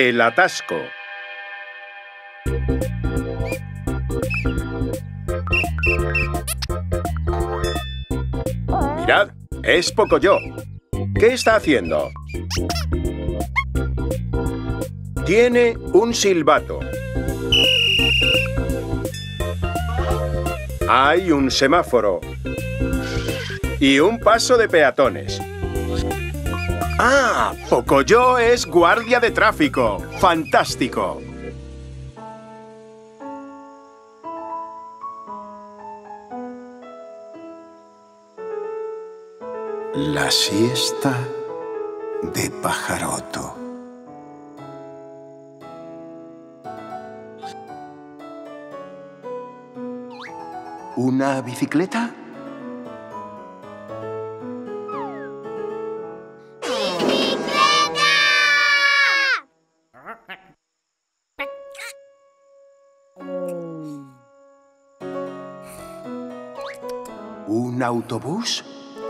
El atasco. Mirad, es Pocoyo. ¿Qué está haciendo? Tiene un silbato. Hay un semáforo. Y un paso de peatones. ¡Ah! Pocoyo es guardia de tráfico. ¡Fantástico! La siesta de Pajaroto. ¿Una bicicleta? ¿Un autobús? ¡Autobús!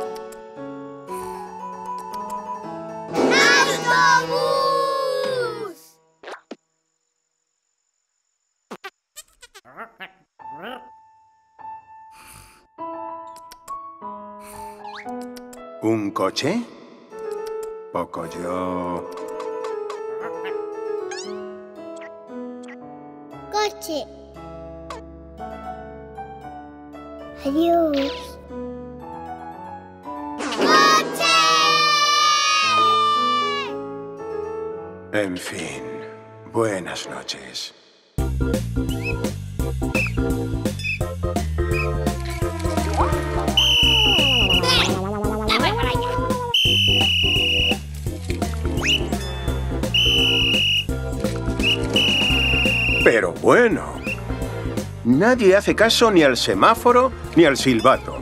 ¿Un coche? Pocoyo. Coche. Adiós. En fin, buenas noches. Pero bueno, nadie hace caso ni al semáforo ni al silbato.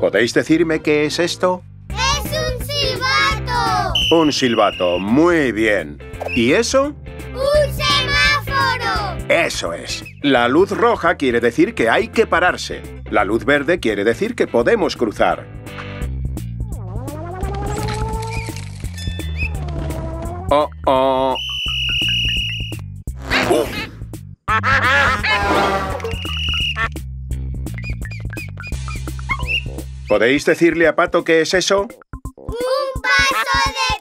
¿Podéis decirme qué es esto? ¡Es un silbato! Un silbato, muy bien. ¿Y eso? ¡Un semáforo! Eso es. La luz roja quiere decir que hay que pararse. La luz verde quiere decir que podemos cruzar. ¡Oh, oh! ¿Podéis decirle a Pato qué es eso? ¡Un paso de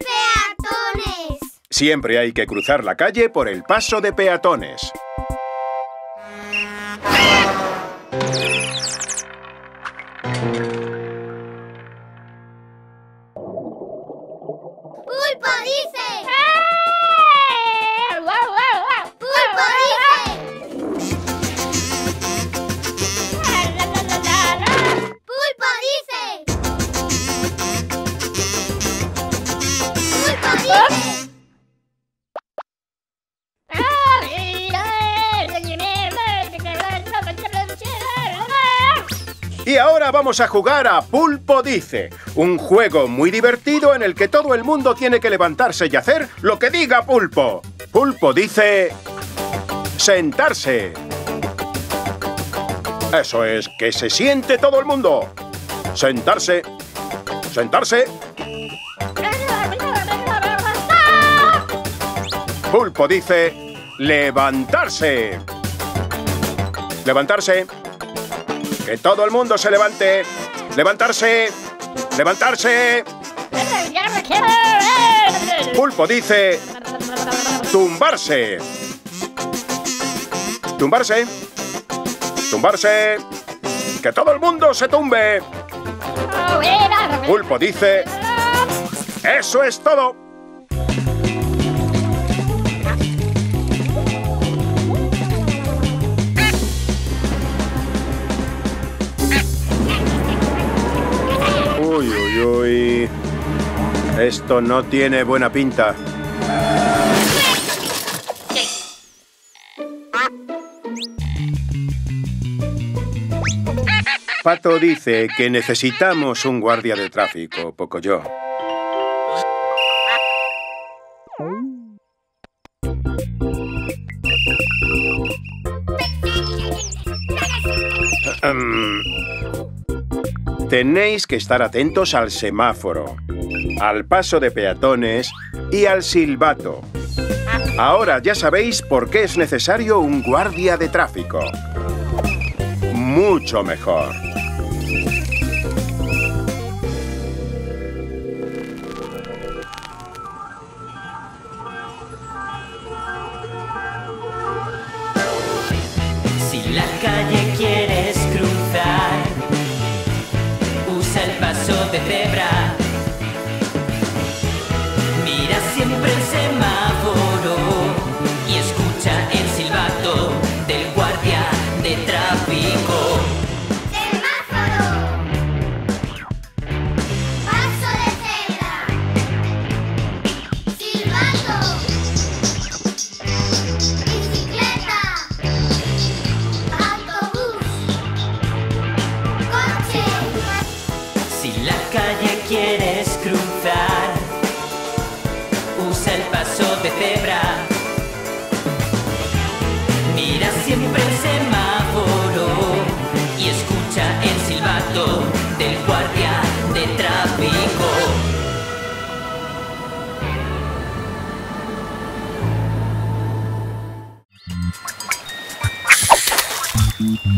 peatones! Siempre hay que cruzar la calle por el paso de peatones. ¡Pulpo dice! Y ahora vamos a jugar a Pulpo Dice, un juego muy divertido en el que todo el mundo tiene que levantarse y hacer lo que diga Pulpo. Pulpo dice... sentarse. Eso es, que se siente todo el mundo. Sentarse. Sentarse. Pulpo dice... levantarse. Levantarse. ¡Que todo el mundo se levante! ¡Levantarse! ¡Levantarse! Pulpo dice... tumbarse. ¡Tumbarse! ¡Tumbarse! ¡Que todo el mundo se tumbe! Pulpo dice... ¡eso es todo! Uy, uy, uy. Esto no tiene buena pinta. Pato dice que necesitamos un guardia de tráfico, Pocoyo. Tenéis que estar atentos al semáforo, al paso de peatones y al silbato. Ahora ya sabéis por qué es necesario un guardia de tráfico. Mucho mejor.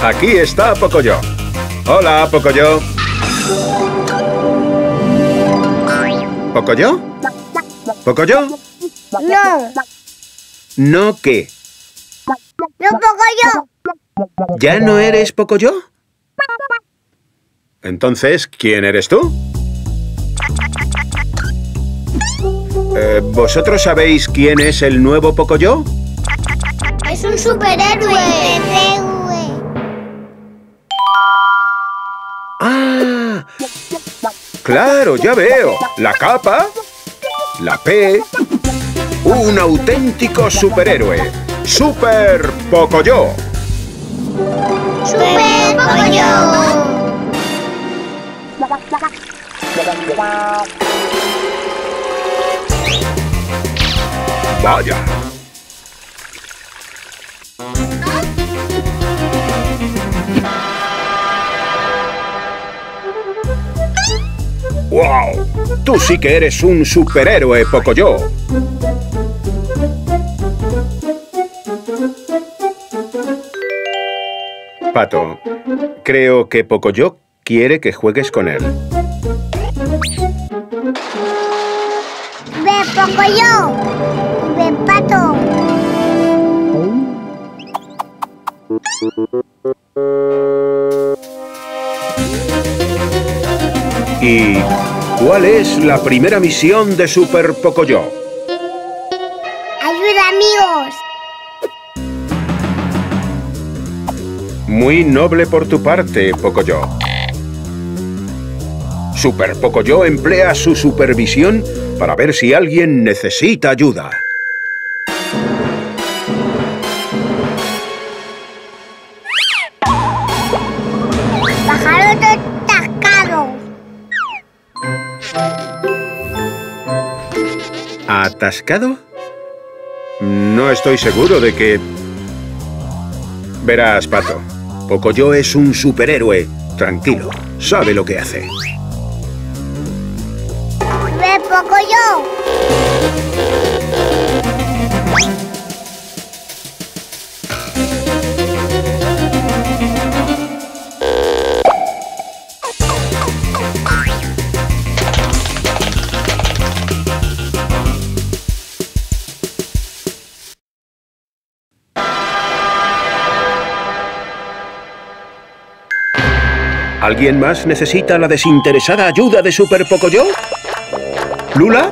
Aquí está Pocoyo. Hola, Pocoyo. ¿Pocoyo? ¿Pocoyo? No. ¿No qué? No, Pocoyo. ¿Ya no eres Pocoyo? Entonces, ¿quién eres tú? ¿Vosotros sabéis quién es el nuevo Pocoyo? Es un superhéroe. ¡Claro, ya veo! La capa, la P, un auténtico superhéroe. ¡Super Pocoyo! ¡Super Pocoyo! Vaya. ¡Wow! Tú sí que eres un superhéroe, Pocoyo. Pato, creo que Pocoyo quiere que juegues con él. ¡Ve, Pocoyo! ¡Ve, Pato! ¿Y cuál es la primera misión de Super Pocoyo? ¡Ayuda, amigos! Muy noble por tu parte, Pocoyo. Super Pocoyo emplea su supervisión para ver si alguien necesita ayuda. ¡Pájaro atascado! ¿Atascado? No estoy seguro de que... Verás, Pato. Pocoyo es un superhéroe. Tranquilo, sabe lo que hace. ¡Ve, Pocoyo! ¿Alguien más necesita la desinteresada ayuda de Super Pocoyo? ¿Lula?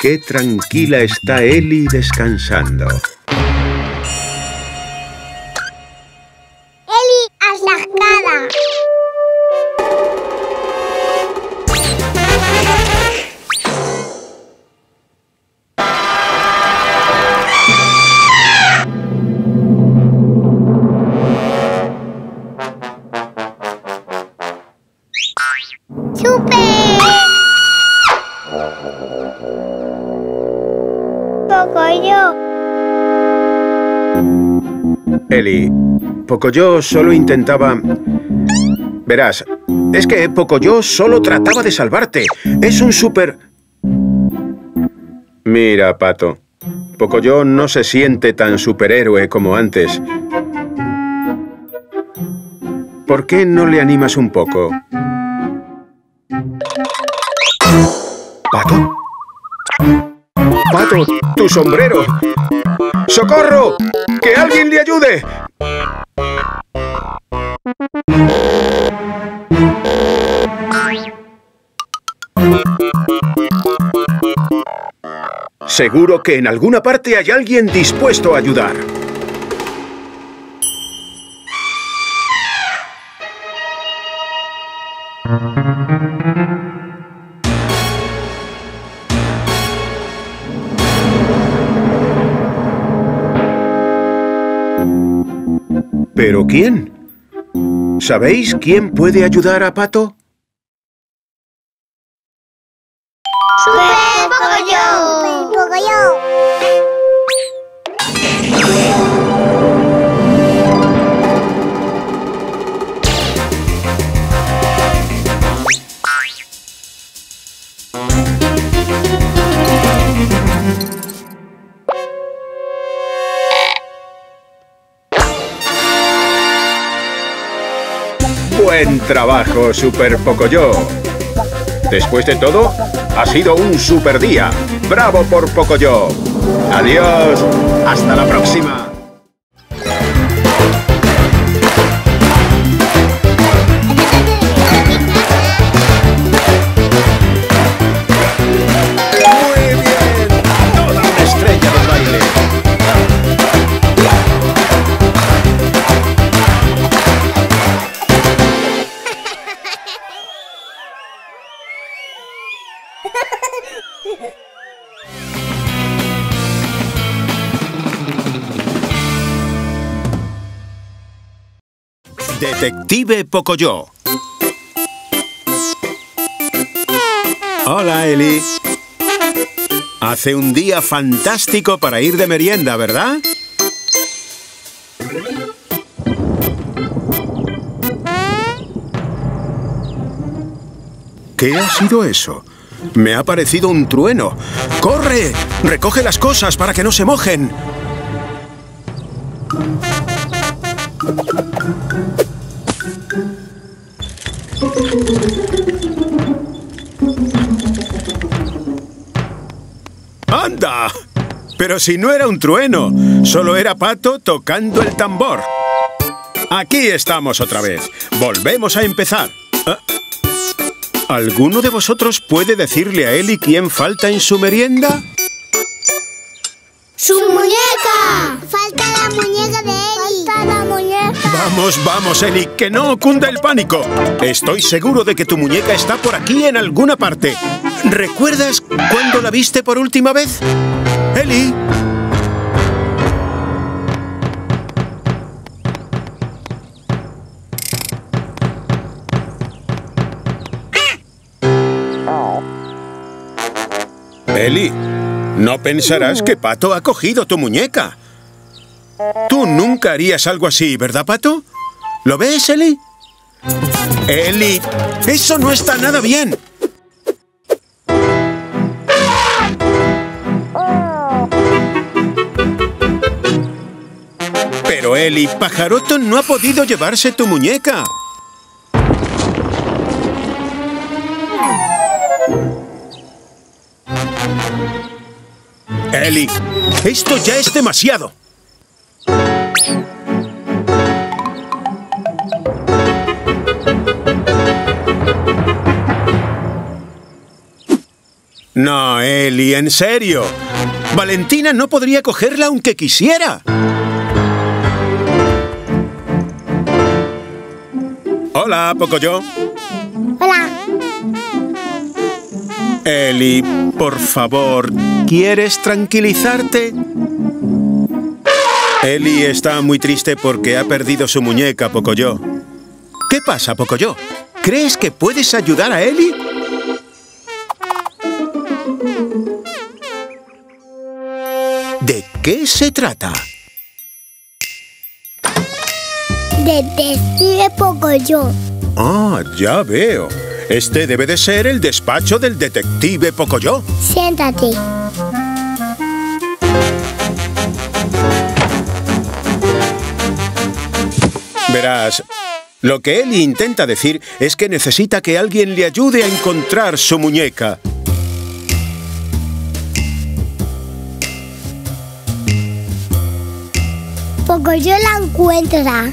Qué tranquila está Eli descansando. Eli, atascada. Eli, Pocoyo solo intentaba... Verás, es que Pocoyo solo trataba de salvarte. Es un super... Mira, Pato, Pocoyo no se siente tan superhéroe como antes. ¿Por qué no le animas un poco? ¿Pato? ¡Pato, tu sombrero! ¡Socorro! ¡Que alguien le ayude! Seguro que en alguna parte hay alguien dispuesto a ayudar. ¿Pero quién? ¿Sabéis quién puede ayudar a Pato? ¡Super Pocoyo! ¡Super Pocoyo! Buen trabajo, Super Pocoyo. Después de todo, ha sido un super día. ¡Bravo por Pocoyo! ¡Adiós! ¡Hasta la próxima! Detective Pocoyo. Hola, Eli. Hace un día fantástico para ir de merienda, ¿verdad? ¿Qué ha sido eso? Me ha parecido un trueno. ¡Corre! ¡Recoge las cosas para que no se mojen! ¡Anda! Pero si no era un trueno, solo era Pato tocando el tambor. Aquí estamos otra vez. Volvemos a empezar. ¿Ah? ¿Alguno de vosotros puede decirle a Eli quién falta en su merienda? ¡Su muñeca! ¡Falta la muñeca de Eli! ¡Falta la muñeca! ¡Vamos, vamos, Eli! ¡Que no cunda el pánico! Estoy seguro de que tu muñeca está por aquí en alguna parte. ¿Recuerdas cuándo la viste por última vez? ¡Eli! Eli, no pensarás que Pato ha cogido tu muñeca. Tú nunca harías algo así, ¿verdad, Pato? ¿Lo ves, Eli? Eli, eso no está nada bien. Pero, Eli, Pajaroto no ha podido llevarse tu muñeca. Eli, esto ya es demasiado. No, Eli, en serio. Valentina no podría cogerla aunque quisiera. Hola, Pocoyo. Hola. Eli, por favor, ¿quieres tranquilizarte? Eli está muy triste porque ha perdido su muñeca, Pocoyo. ¿Qué pasa, Pocoyo? ¿Crees que puedes ayudar a Eli? ¿De qué se trata? Detective Pocoyo. Ah, ya veo. Este debe de ser el despacho del detective Pocoyo. Siéntate. Verás, lo que Eli intenta decir es que necesita que alguien le ayude a encontrar su muñeca. Pocoyo la encuentra.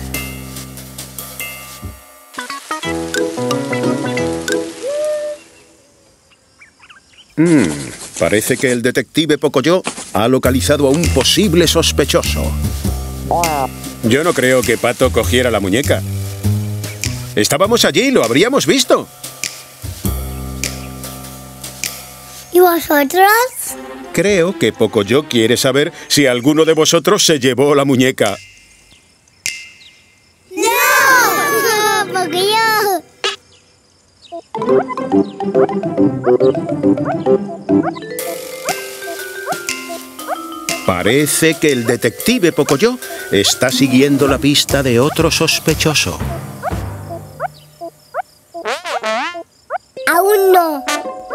Parece que el detective Pocoyo ha localizado a un posible sospechoso. Yo no creo que Pato cogiera la muñeca. Estábamos allí, lo habríamos visto. ¿Y vosotros? Creo que Pocoyo quiere saber si alguno de vosotros se llevó la muñeca. ¡No! ¡Pocoyo! Parece que el detective Pocoyo está siguiendo la pista de otro sospechoso. Aún no.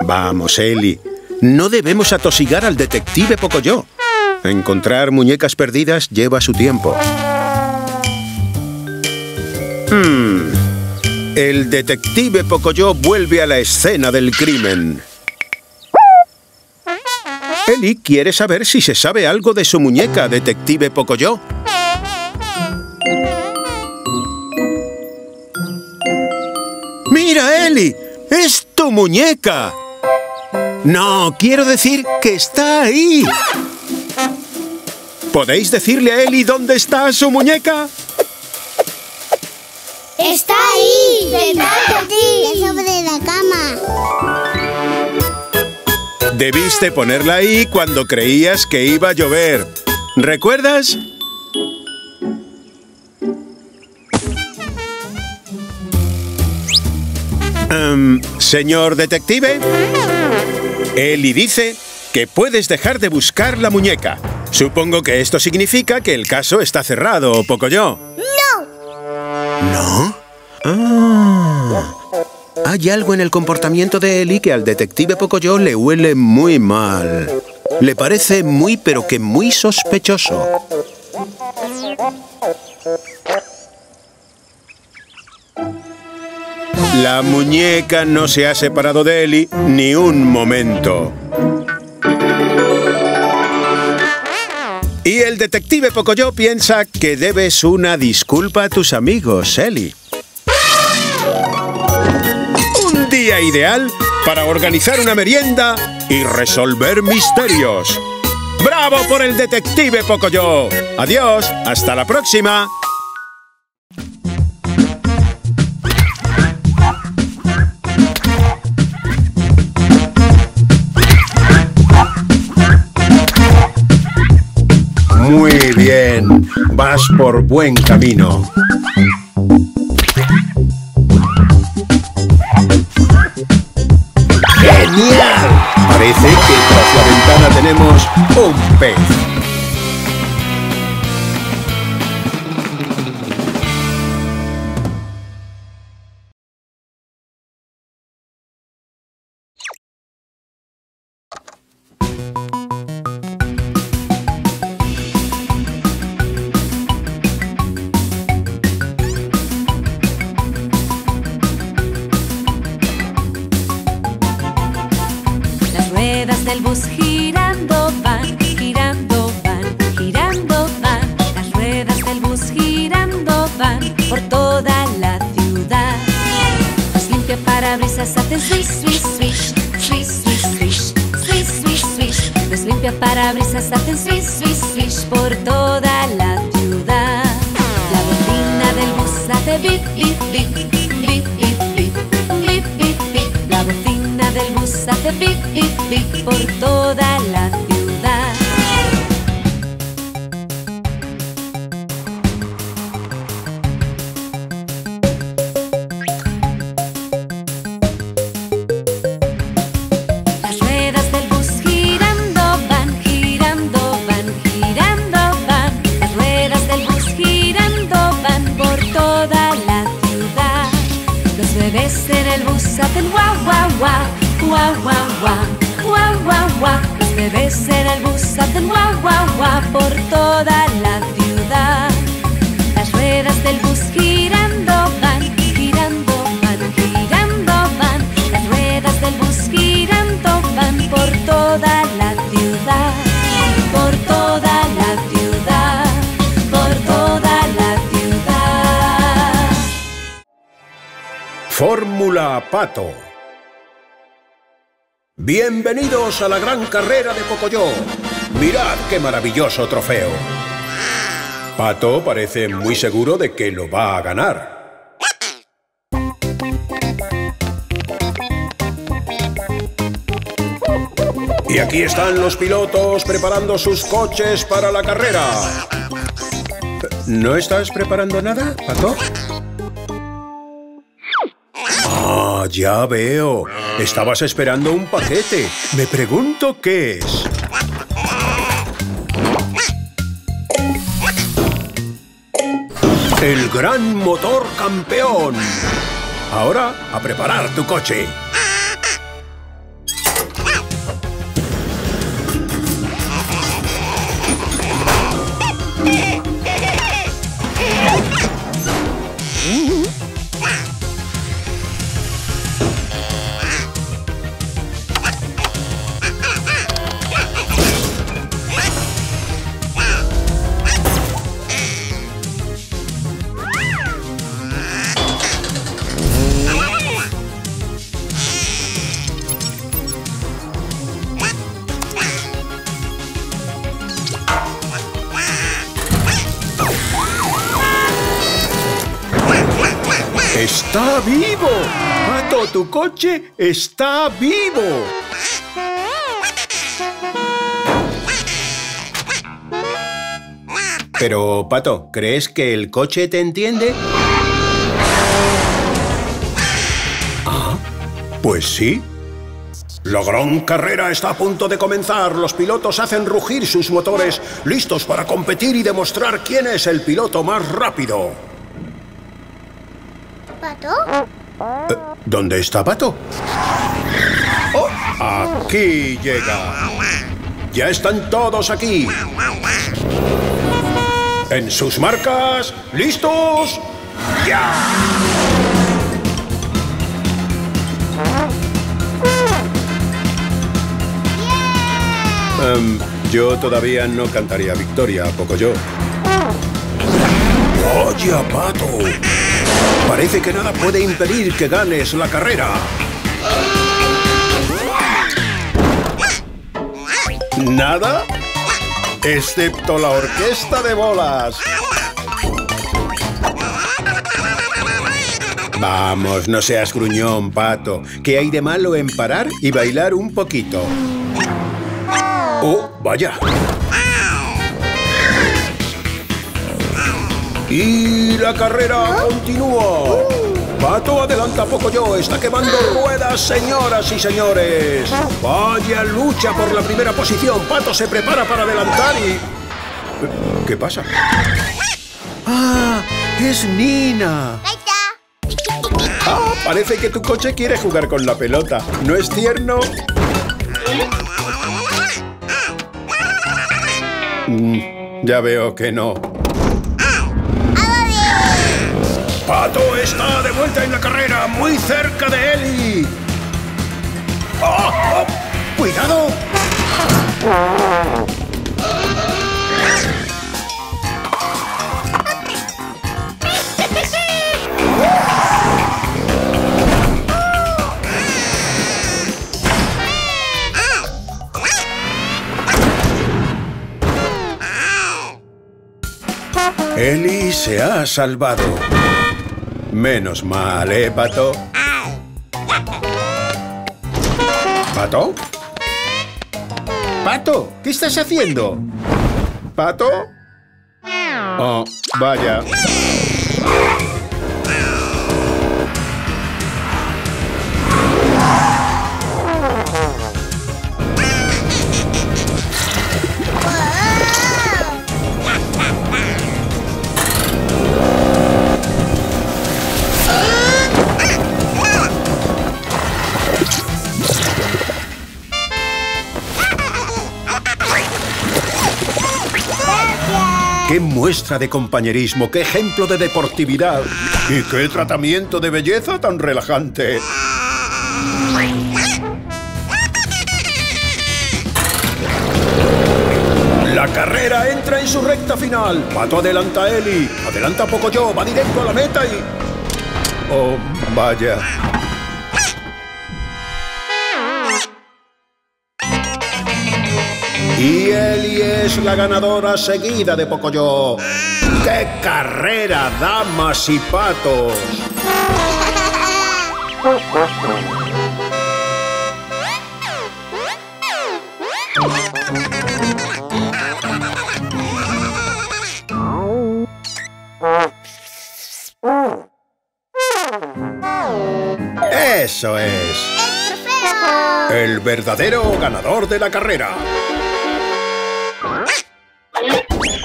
Vamos, Eli. No debemos atosigar al detective Pocoyo. Encontrar muñecas perdidas lleva su tiempo. El detective Pocoyo vuelve a la escena del crimen. Eli quiere saber si se sabe algo de su muñeca, detective Pocoyo. ¡Mira, Eli! ¡Es tu muñeca! No, quiero decir que está ahí. ¿Podéis decirle a Eli dónde está su muñeca? ¡Está ahí! ¡Detrás de ti! ¡Sobre la cama! Debiste ponerla ahí cuando creías que iba a llover. ¿Recuerdas? Señor detective, Eli dice que puedes dejar de buscar la muñeca. Supongo que esto significa que el caso está cerrado, Pocoyo. ¡No! ¿No? Ah, hay algo en el comportamiento de Eli que al detective Pocoyo le huele muy mal. Le parece muy, pero que muy sospechoso. La muñeca no se ha separado de Eli ni un momento. Y el detective Pocoyo piensa que debes una disculpa a tus amigos, Eli. Un día ideal para organizar una merienda y resolver misterios. ¡Bravo por el detective Pocoyo! ¡Adiós! ¡Hasta la próxima! Muy bien, vas por buen camino. ¡Genial! Parece que tras la ventana tenemos un pez. Fórmula Pato. Bienvenidos a la gran carrera de Pocoyo. Mirad qué maravilloso trofeo. Pato parece muy seguro de que lo va a ganar. Y aquí están los pilotos preparando sus coches para la carrera. ¿No estás preparando nada, Pato? Ya veo. Estabas esperando un paquete. Me pregunto qué es. El gran motor campeón. Ahora, a preparar tu coche. ¡Está vivo! ¡Pato, tu coche está vivo! Pero, Pato, ¿crees que el coche te entiende? Ah, pues sí. La gran carrera está a punto de comenzar. Los pilotos hacen rugir sus motores, listos para competir y demostrar quién es el piloto más rápido. ¿Pato? ¿Dónde está Pato? Oh, aquí llega. Ya están todos aquí. En sus marcas, listos, ya. Yo todavía no cantaría victoria, ¿a poco yo? ¡Oye, Pato! Parece que nada puede impedir que ganes la carrera. ¿Nada? Excepto la orquesta de bolas. Vamos, no seas gruñón, Pato. ¿Qué hay de malo en parar y bailar un poquito? ¡Oh, vaya! Y la carrera continúa. Pato adelanta a Pocoyo. Está quemando ruedas, señoras y señores. Vaya lucha por la primera posición. Pato se prepara para adelantar y... ¿Qué pasa? ¡Ah! ¡Es Nina! ¡Ah! Parece que tu coche quiere jugar con la pelota. ¿No es tierno? Ya veo que no. Pato está de vuelta en la carrera, muy cerca de Eli. ¡Oh, oh! ¡Cuidado! Eli se ha salvado. Menos mal, ¿eh, Pato? ¿Pato? ¿Pato? ¿Qué estás haciendo? ¿Pato? Oh, vaya. ¡Qué muestra de compañerismo! ¡Qué ejemplo de deportividad! ¡Y qué tratamiento de belleza tan relajante! La carrera entra en su recta final. Pato adelanta a Eli. Adelanta a Pocoyo. Va directo a la meta y... ¡Oh, vaya! Y Eli es la ganadora seguida de Pocoyo. ¡Qué carrera, damas y patos! ¡Eso es! ¡El trofeo! El verdadero ganador de la carrera.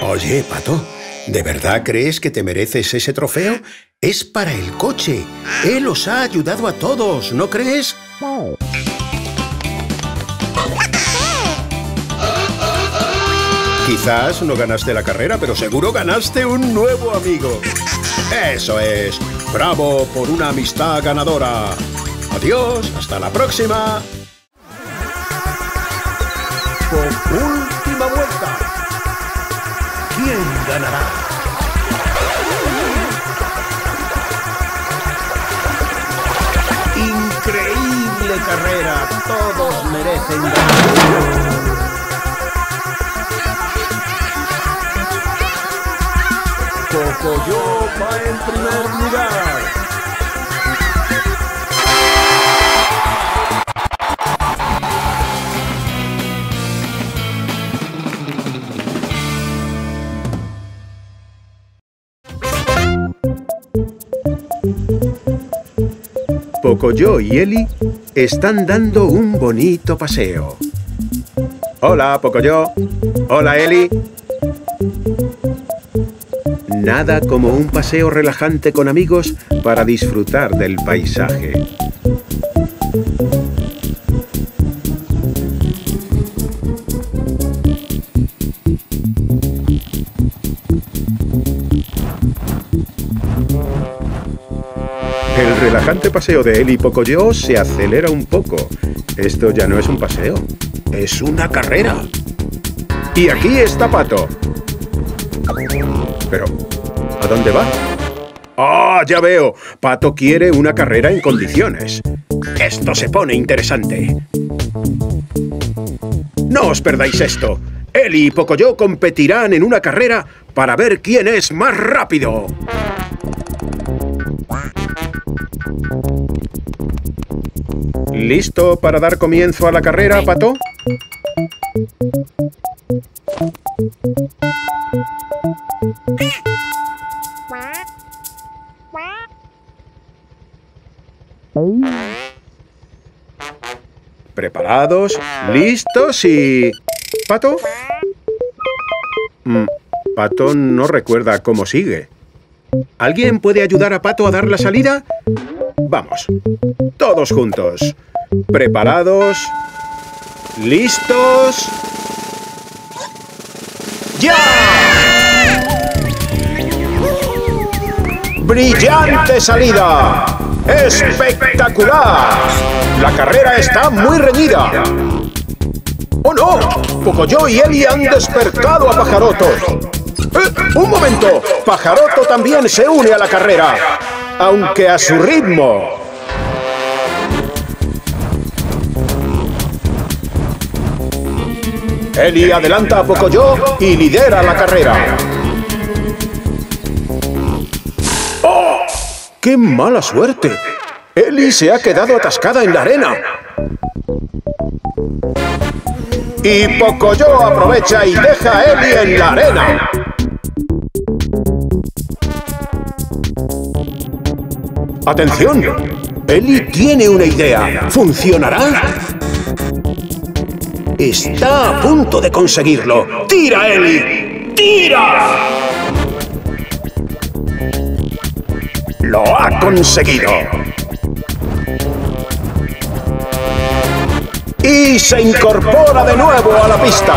Oye, Pato, ¿de verdad crees que te mereces ese trofeo? Es para el coche. Él os ha ayudado a todos, ¿no crees? Quizás no ganaste la carrera, pero seguro ganaste un nuevo amigo. Eso es. Bravo por una amistad ganadora. Adiós, hasta la próxima. Por última vuelta. ¿Quién ganará? ¡Increíble carrera! Todos merecen ganar. Pocoyo va en primer lugar. Pocoyo y Eli están dando un bonito paseo. Hola, Pocoyo. Hola, Eli. Nada como un paseo relajante con amigos para disfrutar del paisaje. El relajante paseo de Eli y Pocoyo se acelera un poco. Esto ya no es un paseo, es una carrera. Y aquí está Pato. Pero, ¿a dónde va? ¡Ah, ya veo! Pato quiere una carrera en condiciones. Esto se pone interesante. No os perdáis esto. Eli y Pocoyo competirán en una carrera para ver quién es más rápido. ¿Listo para dar comienzo a la carrera, Pato? ¿Preparados? ¿Listos? Y... ¿Pato? Pato no recuerda cómo sigue. ¿Alguien puede ayudar a Pato a dar la salida? Vamos, todos juntos. ¿Preparados? ¿Listos? ¡Ya! ¡Brillante salida! ¡Espectacular! La carrera está muy reñida. ¡Oh, no! Pocoyo y Eli han despertado a Pajaroto. ¡Un momento! Pajaroto también se une a la carrera, aunque a su ritmo. Eli adelanta a Pocoyo y lidera la carrera. ¡Oh! ¡Qué mala suerte! Eli se ha quedado atascada en la arena. Y Pocoyo aprovecha y deja a Eli en la arena. ¡Atención! Eli tiene una idea. ¿Funcionará? Está a punto de conseguirlo. ¡Tira, Eli! ¡Tira! ¡Lo ha conseguido! Y se incorpora de nuevo a la pista.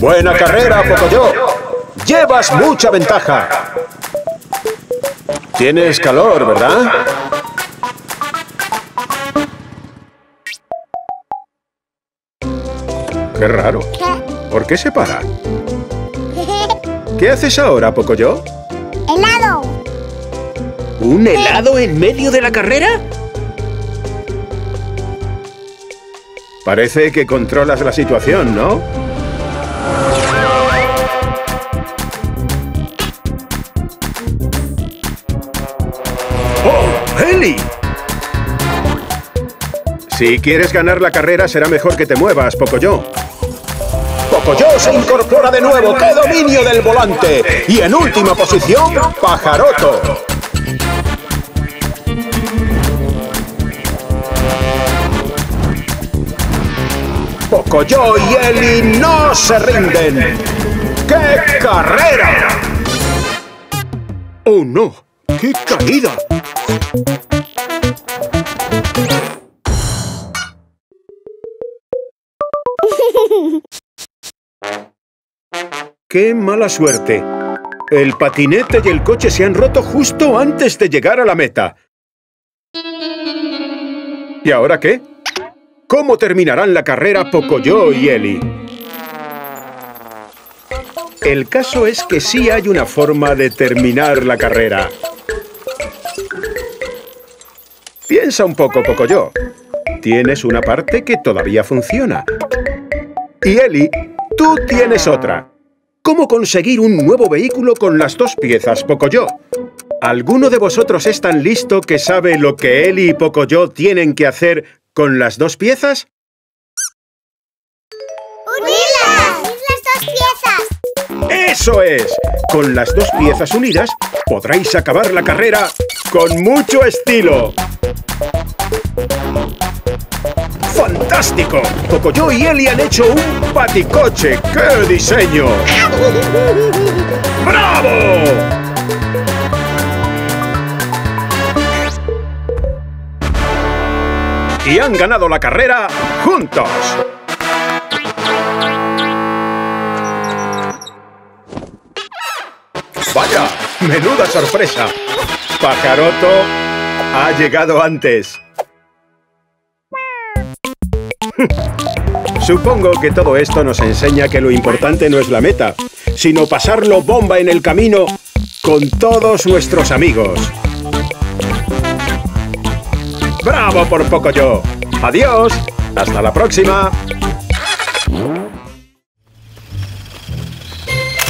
Buena carrera, Pocoyo. Llevas mucha ventaja. Tienes calor, ¿verdad? ¡Qué raro! ¿Por qué se para? ¿Qué haces ahora, Pocoyo? ¡Helado! ¿Un helado en medio de la carrera? Parece que controlas la situación, ¿no? ¡Oh, Eli! Si quieres ganar la carrera, será mejor que te muevas, Pocoyo. Pocoyo se incorpora de nuevo. ¡Qué dominio del volante! Y en última posición, Pajaroto. Pocoyo y Eli no se rinden. ¡Qué carrera! ¡Oh, no! ¡Qué caída! ¡Qué mala suerte! El patinete y el coche se han roto justo antes de llegar a la meta. ¿Y ahora qué? ¿Cómo terminarán la carrera Pocoyo y Eli? El caso es que sí hay una forma de terminar la carrera. Piensa un poco, Pocoyo. Tienes una parte que todavía funciona. Y Eli, tú tienes otra. ¿Cómo conseguir un nuevo vehículo con las dos piezas, Pocoyo? ¿Alguno de vosotros es tan listo que sabe lo que Eli y Pocoyo tienen que hacer con las dos piezas? ¡Unirlas! ¡Unir las dos piezas! ¡Eso es! Con las dos piezas unidas podréis acabar la carrera con mucho estilo. ¡Fantástico! Cocoyo y Eli han hecho un paticoche. ¡Qué diseño! ¡Bravo! Y han ganado la carrera juntos. ¡Vaya! ¡Menuda sorpresa! Pajaroto ha llegado antes. Supongo que todo esto nos enseña que lo importante no es la meta, sino pasarlo bomba en el camino con todos nuestros amigos. ¡Bravo por Pocoyo! ¡Adiós! ¡Hasta la próxima!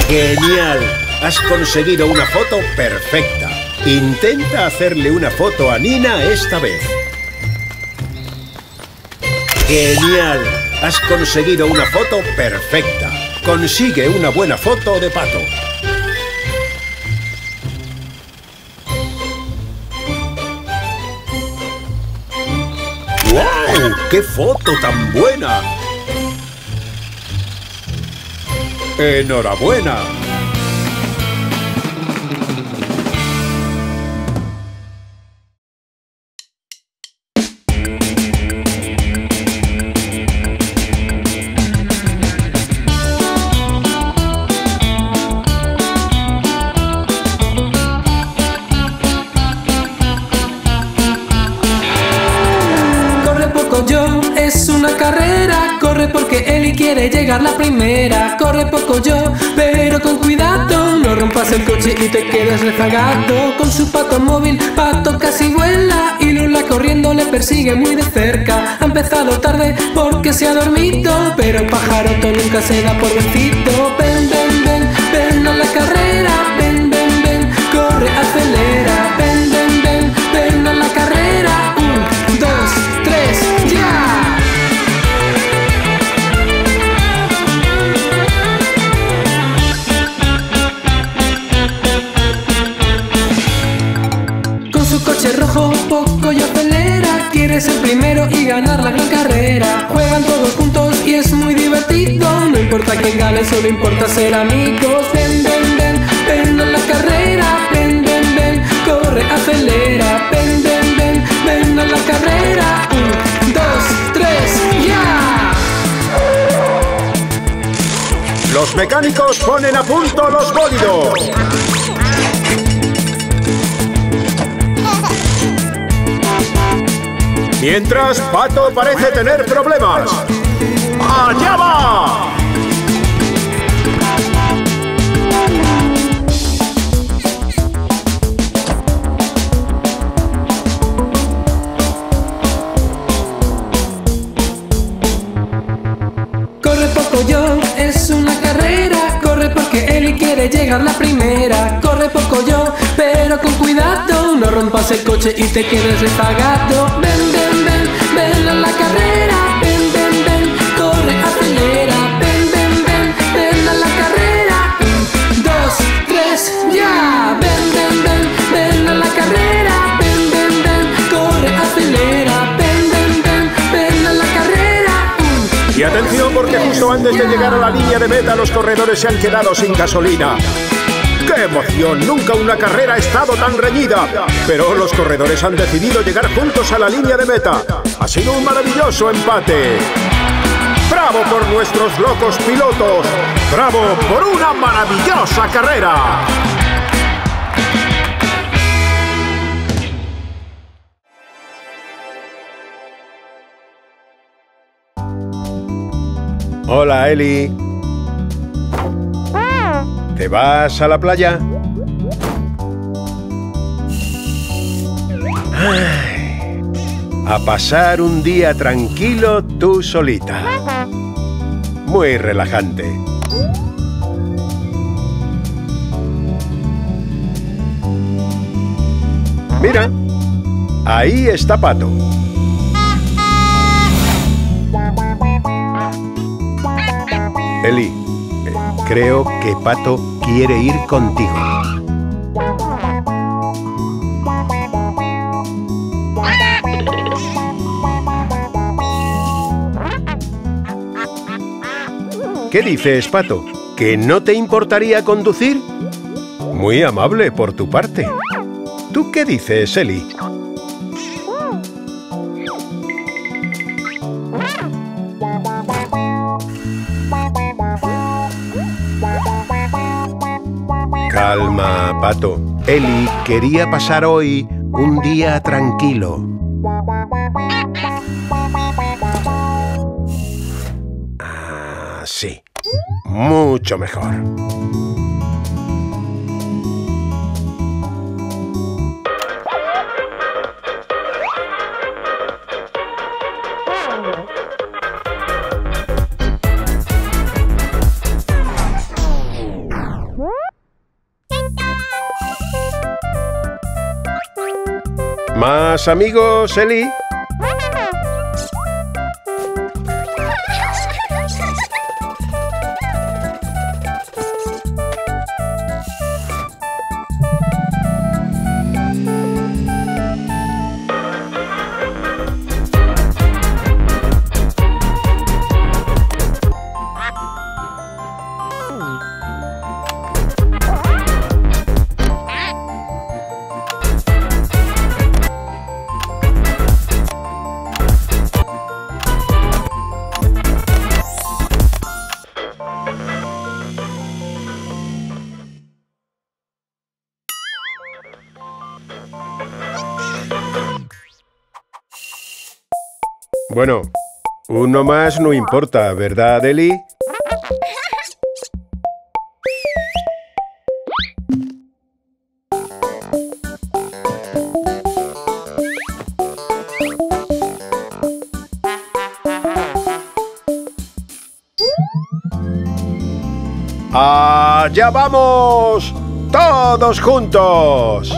¡Genial! Has conseguido una foto perfecta. Intenta hacerle una foto a Nina esta vez. ¡Genial! Has conseguido una foto perfecta. Consigue una buena foto de Pato. ¡Wow! ¡Qué foto tan buena! ¡Enhorabuena! Llegar la primera, corre Pocoyo, pero con cuidado, no rompas el coche y te quedas rezagado. Con su pato móvil, Pato casi vuela y Lula corriendo le persigue muy de cerca. Ha empezado tarde porque se ha dormido, pero Pajaroto nunca se da por vestido. Ven, ven, ven, ven a la carrera, ven, ven, ven, corre, acelera, ven, ven, ven, ven a la carrera. 1, 2, 3, ¡ya! Coche rojo, Pocoyo acelera, quiere ser primero y ganar la gran carrera. Juegan todos juntos y es muy divertido, no importa quién gane, solo importa ser amigos. Ven, ven, ven, ven a la carrera, ven, ven, ven, corre, acelera, ven, ven, ven, ven a la carrera. 1, 2, 3, ¡ya! Los mecánicos ponen a punto los bólidos. Mientras, Pato parece tener problemas. ¡Allá va! Corre Pocoyo, es una carrera. Corre porque Eli quiere llegar la primera. Corre Pocoyo, pero con cuidado, no rompas el coche y te quedes rezagado. Ven, ven. Ven a la carrera, ven, ven, ven, corre, acelera, ven, ven, ven, ven a la carrera. 1, 2, 3, ya. Ven, ven, ven, ven a la carrera, ven, ven, ven, corre, acelera, ven, ven, ven, ven a la carrera. Y atención porque justo antes de llegar a la línea de meta los corredores se han quedado sin gasolina. ¡Qué emoción! Nunca una carrera ha estado tan reñida. Pero los corredores han decidido llegar juntos a la línea de meta. Ha sido un maravilloso empate. ¡Bravo por nuestros locos pilotos! ¡Bravo por una maravillosa carrera! Hola, Eli. ¿Te vas a la playa? Ay, a pasar un día tranquilo tú solita. Muy relajante. Mira, ahí está Pato. Eli, Creo que Pato quiere ir contigo. ¿Qué dices, Pato? ¿Que no te importaría conducir? Muy amable por tu parte. ¿Tú qué dices, Eli? Calma, Pato. Eli quería pasar hoy un día tranquilo. Ah, sí. Mucho mejor. ¿Más amigos, Eli? Bueno, uno más no importa, ¿verdad, Eli? ¡Allá vamos! ¡Todos juntos!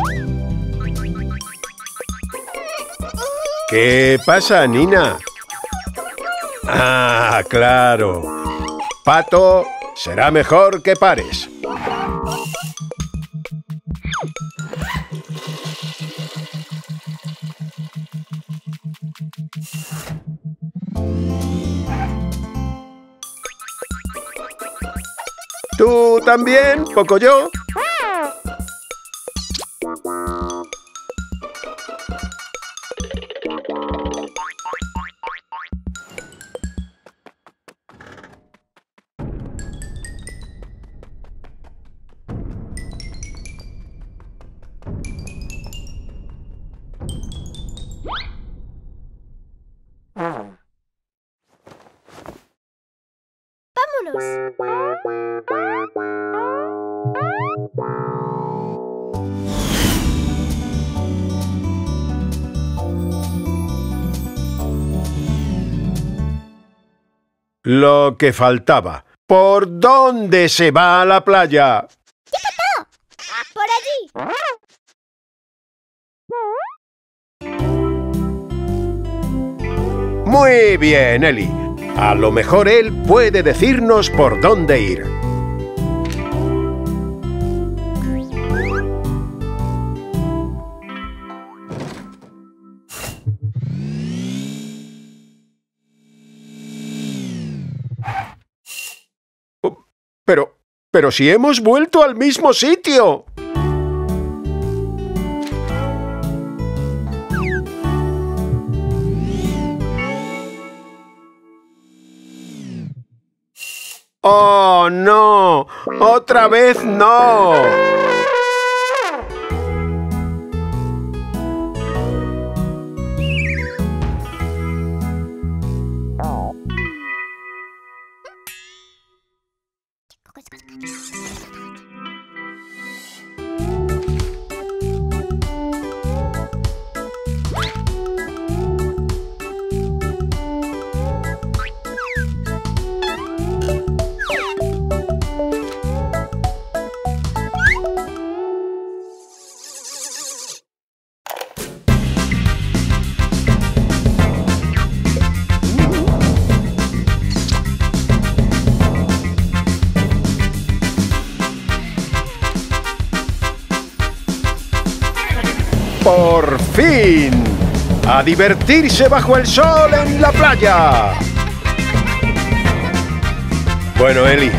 ¿Qué pasa, Nina? Ah, claro. Pato, será mejor que pares. ¿Tú también, Pocoyo? Lo que faltaba. ¿Por dónde se va a la playa? ¿Qué pasó? Por allí. Muy bien, Eli. A lo mejor él puede decirnos por dónde ir. Pero si hemos vuelto al mismo sitio. ¡Oh, no! ¡Otra vez no! por fin a divertirse bajo el sol en la playa. Bueno, Eli,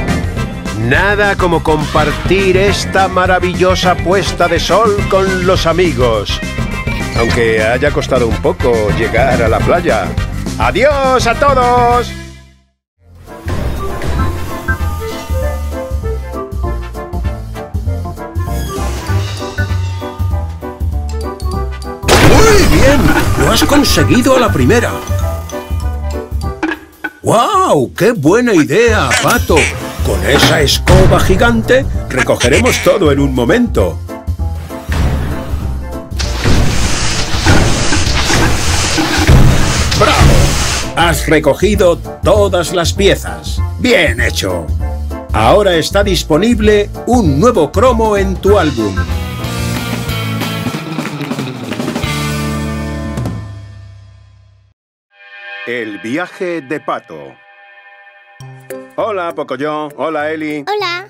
nada como compartir esta maravillosa puesta de sol con los amigos. Aunque haya costado un poco llegar a la playa. ¡Adiós a todos! ¡Muy bien! ¡Lo has conseguido a la primera! ¡Wow! ¡Qué buena idea, Pato! Con esa escoba gigante recogeremos todo en un momento. ¡Bravo! Has recogido todas las piezas. ¡Bien hecho! Ahora está disponible un nuevo cromo en tu álbum. El viaje de Pato. Hola, Pocoyo. Hola, Eli. Hola.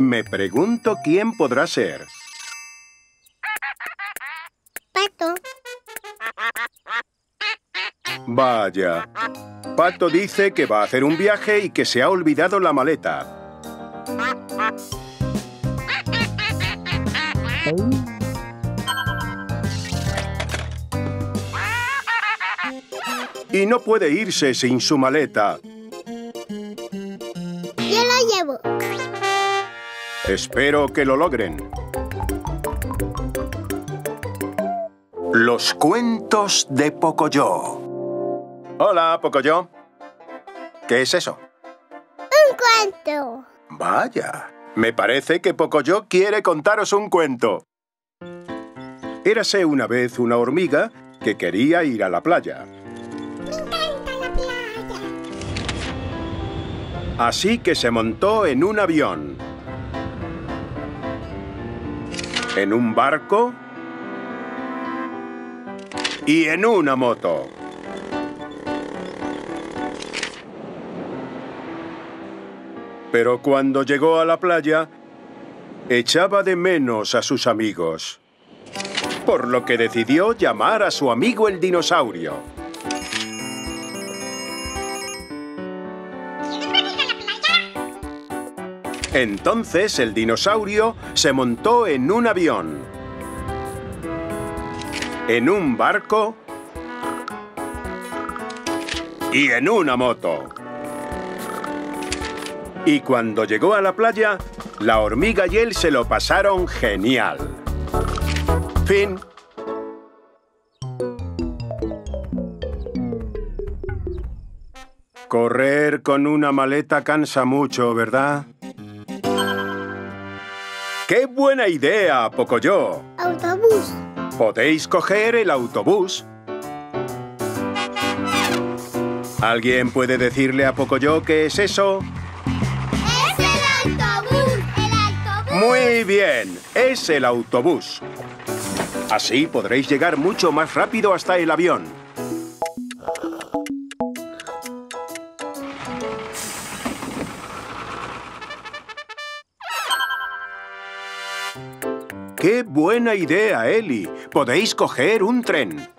Me pregunto quién podrá ser. Pato. Vaya. Pato dice que va a hacer un viaje y que se ha olvidado la maleta. Y no puede irse sin su maleta. Yo la llevo. Espero que lo logren. Los cuentos de Pocoyo. Hola, Pocoyo. ¿Qué es eso? Un cuento. Vaya, me parece que Pocoyo quiere contaros un cuento. Érase una vez una hormiga que quería ir a la playa. Así que se montó en un avión, en un barco y en una moto. Pero cuando llegó a la playa, echaba de menos a sus amigos, por lo que decidió llamar a su amigo el dinosaurio. Entonces el dinosaurio se montó en un avión, en un barco y en una moto. Y cuando llegó a la playa, la hormiga y él se lo pasaron genial. Fin. Correr con una maleta cansa mucho, ¿verdad? ¡Qué buena idea, Pocoyo! Autobús. Podéis coger el autobús. ¿Alguien puede decirle a Pocoyo qué es eso? ¡Es el autobús! ¡El autobús! Muy bien, es el autobús. Así podréis llegar mucho más rápido hasta el avión. ¡Qué buena idea, Eli! Podéis coger un tren.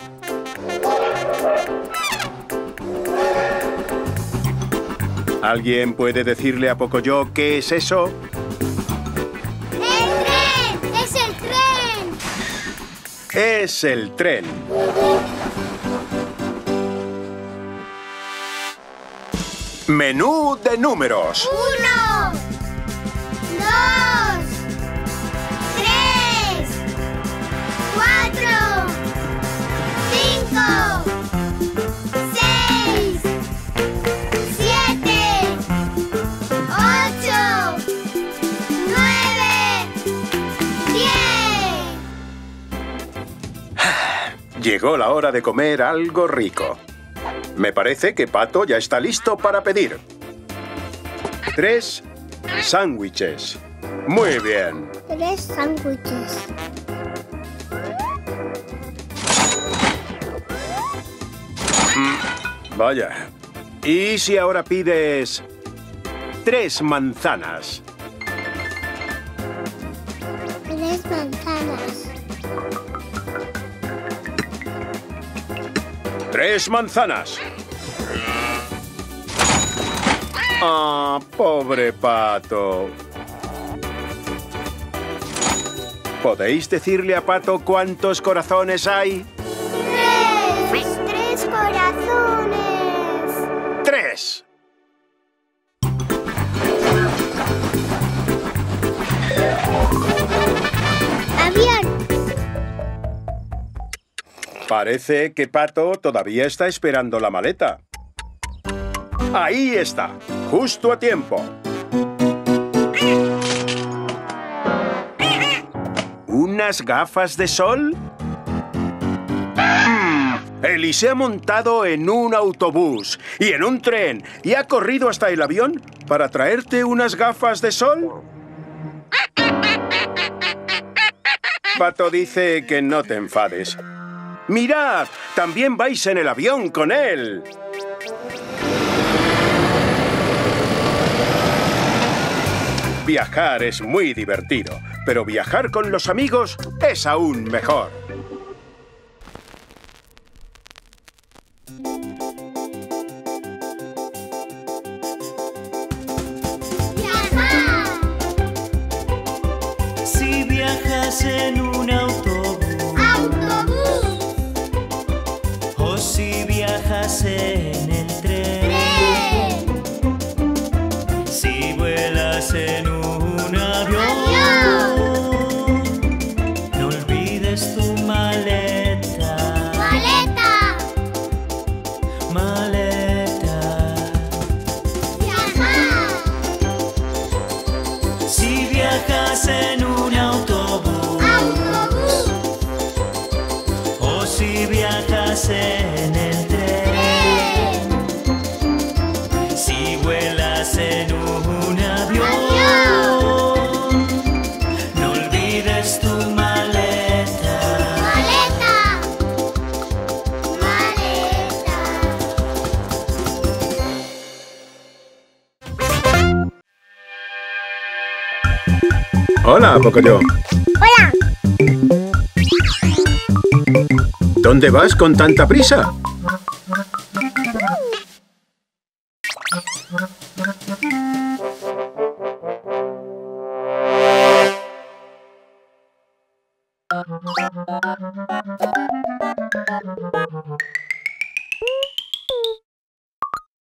¿Alguien puede decirle a Pocoyo qué es eso? ¡El tren! ¡Es el tren! ¡Es el tren! ¡Menú de números! ¡Uno! ¡Dos! Llegó la hora de comer algo rico. Me parece que Pato ya está listo para pedir. 3 sándwiches. Muy bien. 3 sándwiches. Vaya. ¿Y si ahora pides 3 manzanas? 3 manzanas. Ah, pobre Pato. ¿Podéis decirle a Pato cuántos corazones hay? 3. 3 corazones. 3. ¡Avión! Parece que Pato todavía está esperando la maleta. ¡Ahí está! ¡Justo a tiempo! ¿Unas gafas de sol? Eli se ha montado en un autobús y en un tren y ha corrido hasta el avión para traerte unas gafas de sol. Pato dice que no te enfades. ¡Mirad! ¡También vais en el avión con él! Viajar es muy divertido, pero viajar con los amigos es aún mejor. En un autobús, o si viajas en el tren, si vuelas en un avión, no olvides tu maleta, viajar. Si viajas en un en el tren, si vuelas en un avión, no olvides tu maleta. Maleta. Hola, Pocoyo. Hola. ¿Dónde vas con tanta prisa?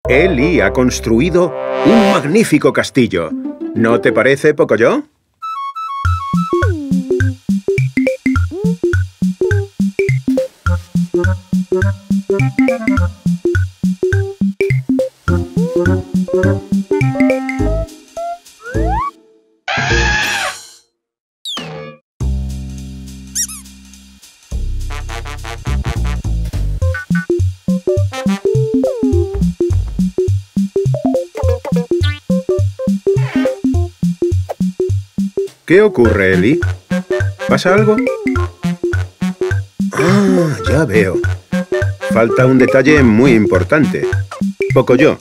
Eli ha construido un magnífico castillo. ¿No te parece, Pocoyo? ¿Qué ocurre, Eli? ¿Pasa algo? Ah, ya veo. Falta un detalle muy importante. Pocoyo,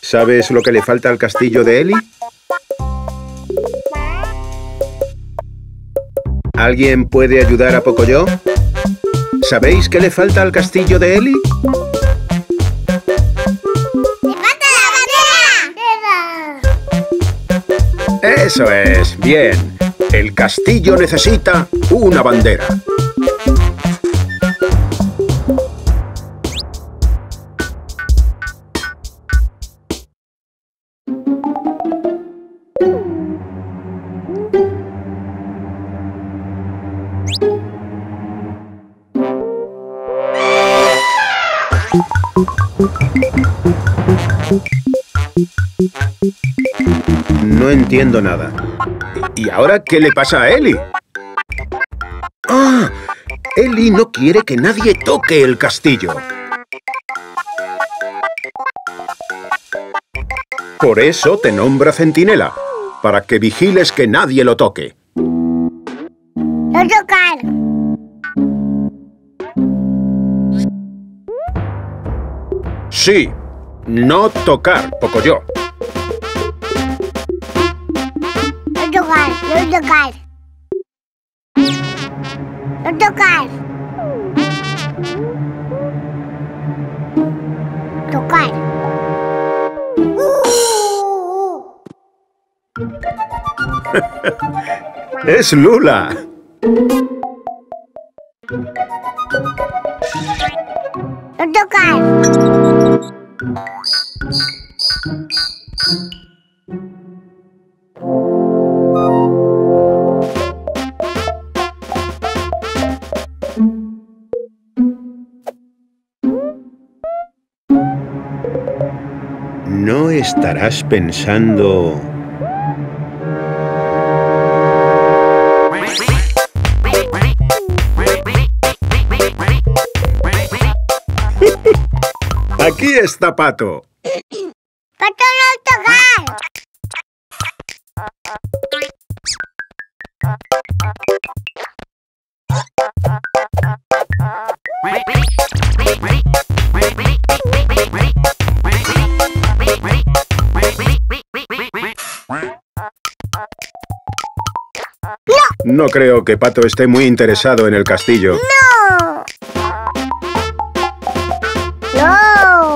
¿sabes lo que le falta al castillo de Eli? ¿Alguien puede ayudar a Pocoyo? ¿Sabéis qué le falta al castillo de Eli? ¡Le falta la bandera! ¡Eso es! ¡Bien! El castillo necesita una bandera. No entiendo nada. ¿Y ahora qué le pasa a Eli? ¡Ah! Eli no quiere que nadie toque el castillo. Por eso te nombra centinela, para que vigiles que nadie lo toque. ¡No tocar! Sí, no tocar, Pocoyo. No tocar. No tocar. ¡Es Lula! ¿No estarás pensando... Aquí está Pato. ¡Pato no tocar! No creo que Pato esté muy interesado en el castillo. ¡No!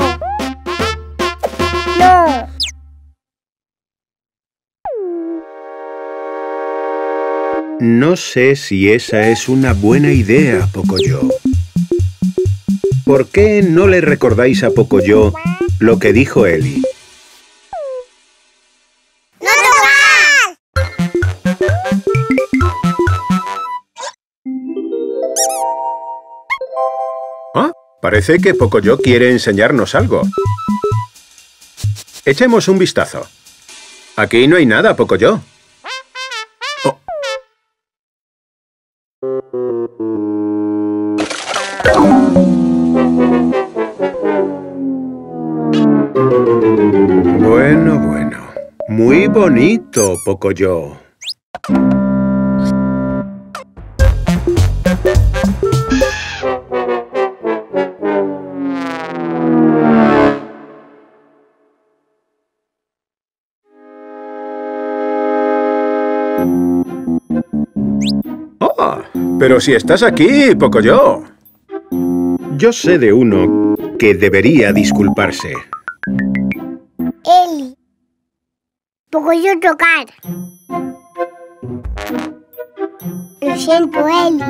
No sé si esa es una buena idea, Pocoyo. ¿Por qué no le recordáis a Pocoyo lo que dijo Eli? ¡No tocar! Ah, parece que Pocoyo quiere enseñarnos algo. Echemos un vistazo. Aquí no hay nada, Pocoyo. Bueno, bueno. Muy bonito, Pocoyo. ¡Oh! Pero si estás aquí, Pocoyo. Yo sé de uno que debería disculparse. Eli. Pocoyo tocar. Lo siento, Eli.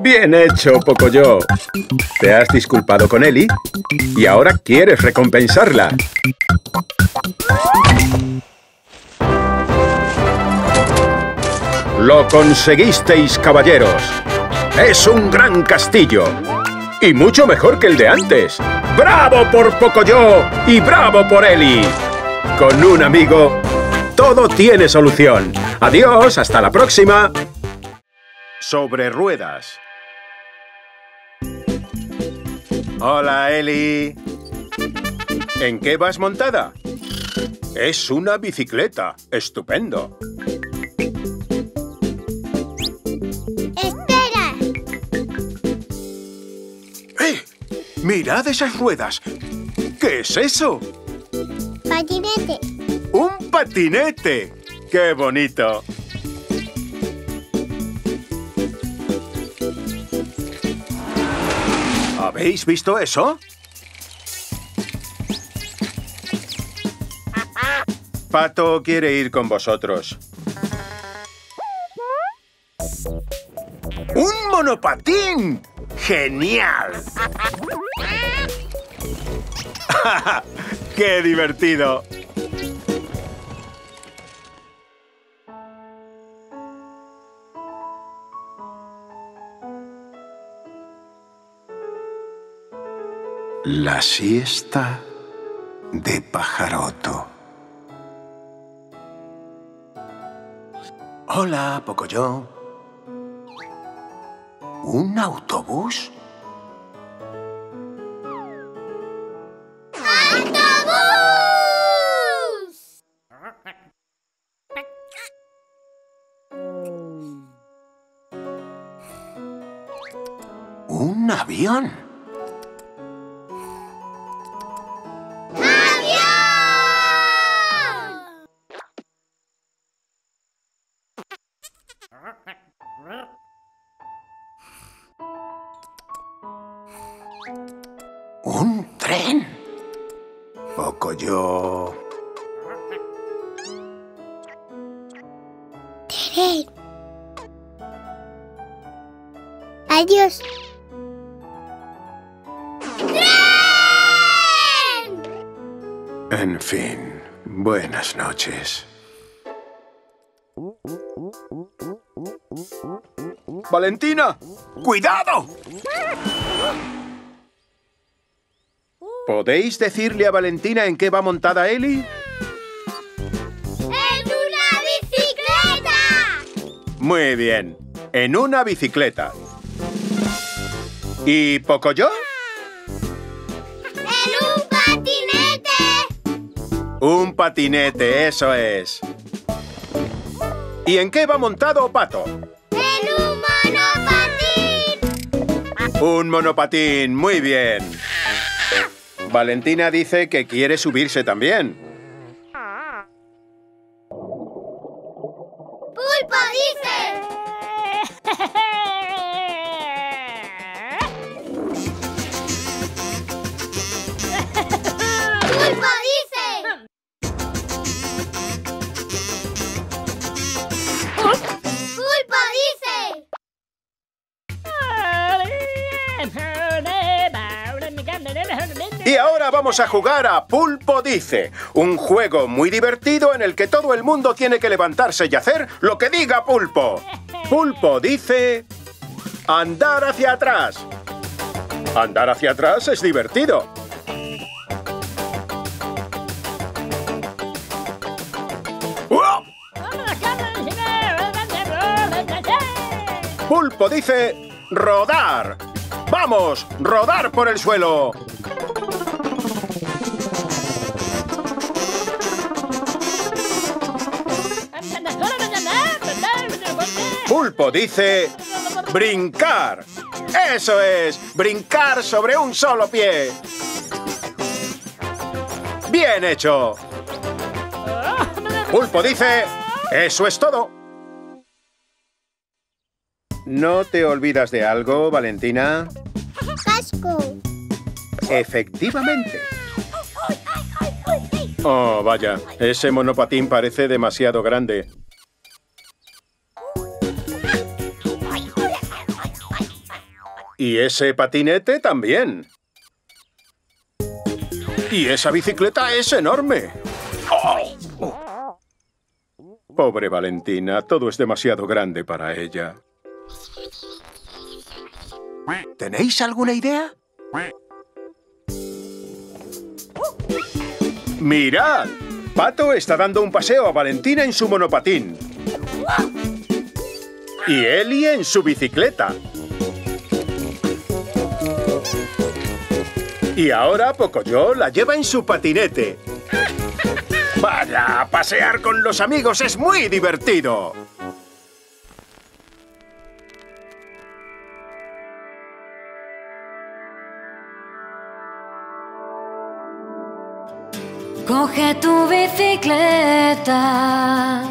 Bien hecho, Pocoyo. Te has disculpado con Eli y ahora quieres recompensarla. ¡Lo conseguisteis, caballeros! ¡Es un gran castillo! ¡Y mucho mejor que el de antes! ¡Bravo por Pocoyo y bravo por Eli! Con un amigo, todo tiene solución. ¡Adiós! ¡Hasta la próxima! Sobre ruedas. ¡Hola, Eli! ¿En qué vas montada? Es una bicicleta. ¡Estupendo! ¡Mirad esas ruedas! ¿Qué es eso? Patinete. ¡Un patinete! ¡Qué bonito! ¿Habéis visto eso? Pato quiere ir con vosotros. ¡Un monopatín! ¡Genial! ¡Qué divertido! La siesta de Pajaroto. Hola, Pocoyo. ¿Un autobús? ¡Autobús! ¿Un avión? ¡Avión! ¿Un tren? Pocoyo. Tren. Adiós. ¡Tren! En fin, buenas noches. ¡Valentina! ¡Cuidado! ¿Podéis decirle a Valentina en qué va montada Eli? ¡En una bicicleta! Muy bien, en una bicicleta. ¿Y Pocoyo? ¡En un patinete! Un patinete, eso es. ¿Y en qué va montado Pato? ¡En un monopatín! Un monopatín, muy bien. Valentina dice que quiere subirse también. ¡Pulpo dice! ¡Pulpo dice! ¡Pulpo dice! Y ahora vamos a jugar a Pulpo Dice, un juego muy divertido en el que todo el mundo tiene que levantarse y hacer lo que diga Pulpo. Pulpo dice... ¡andar hacia atrás! Andar hacia atrás es divertido. ¡Oh! Pulpo dice... ¡rodar! ¡Vamos! ¡Rodar por el suelo! Pulpo dice... ¡brincar! ¡Eso es! ¡Brincar sobre un solo pie! ¡Bien hecho! Pulpo dice... ¡eso es todo! ¿No te olvidas de algo, Valentina? ¡Casco! ¡Efectivamente! Oh, vaya. Ese monopatín parece demasiado grande. Y ese patinete también. Y esa bicicleta es enorme. ¡Oh! Pobre Valentina, todo es demasiado grande para ella. ¿Tenéis alguna idea? ¡Mirad! Pato está dando un paseo a Valentina en su monopatín. Y Eli en su bicicleta. Y ahora Pocoyo la lleva en su patinete. ¡Vaya! Pasear con los amigos es muy divertido. Coge tu bicicleta,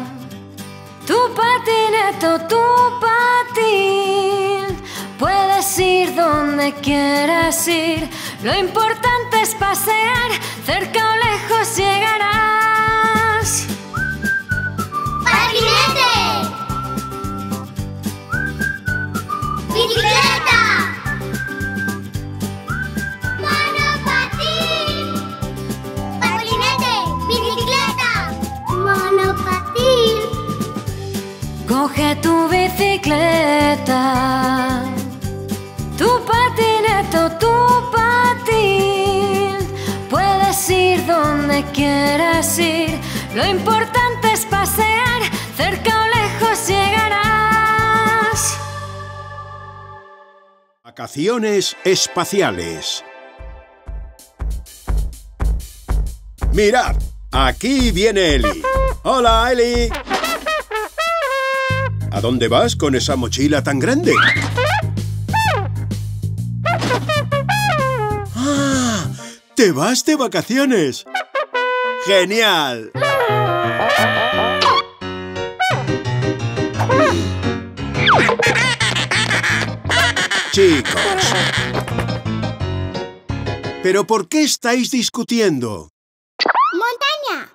tu patinete o tu patín. Puedes ir donde quieras ir. Lo importante es pasear, cerca o lejos llegarás. ¡Patinete! ¡Bicicleta! ¡Monopatín! ¡Patinete! ¡Bicicleta! ¡Monopatín! Coge tu bicicleta, tu patinete o tu patín. Puedes ir donde quieras ir. Lo importante es pasear, cerca o lejos llegarás. Vacaciones espaciales. Mirad, aquí viene Eli. ¡Hola, Eli! ¿A dónde vas con esa mochila tan grande? ¡Te vas de vacaciones! ¡Genial! Chicos, ¿Pero por qué estáis discutiendo? ¡Montaña!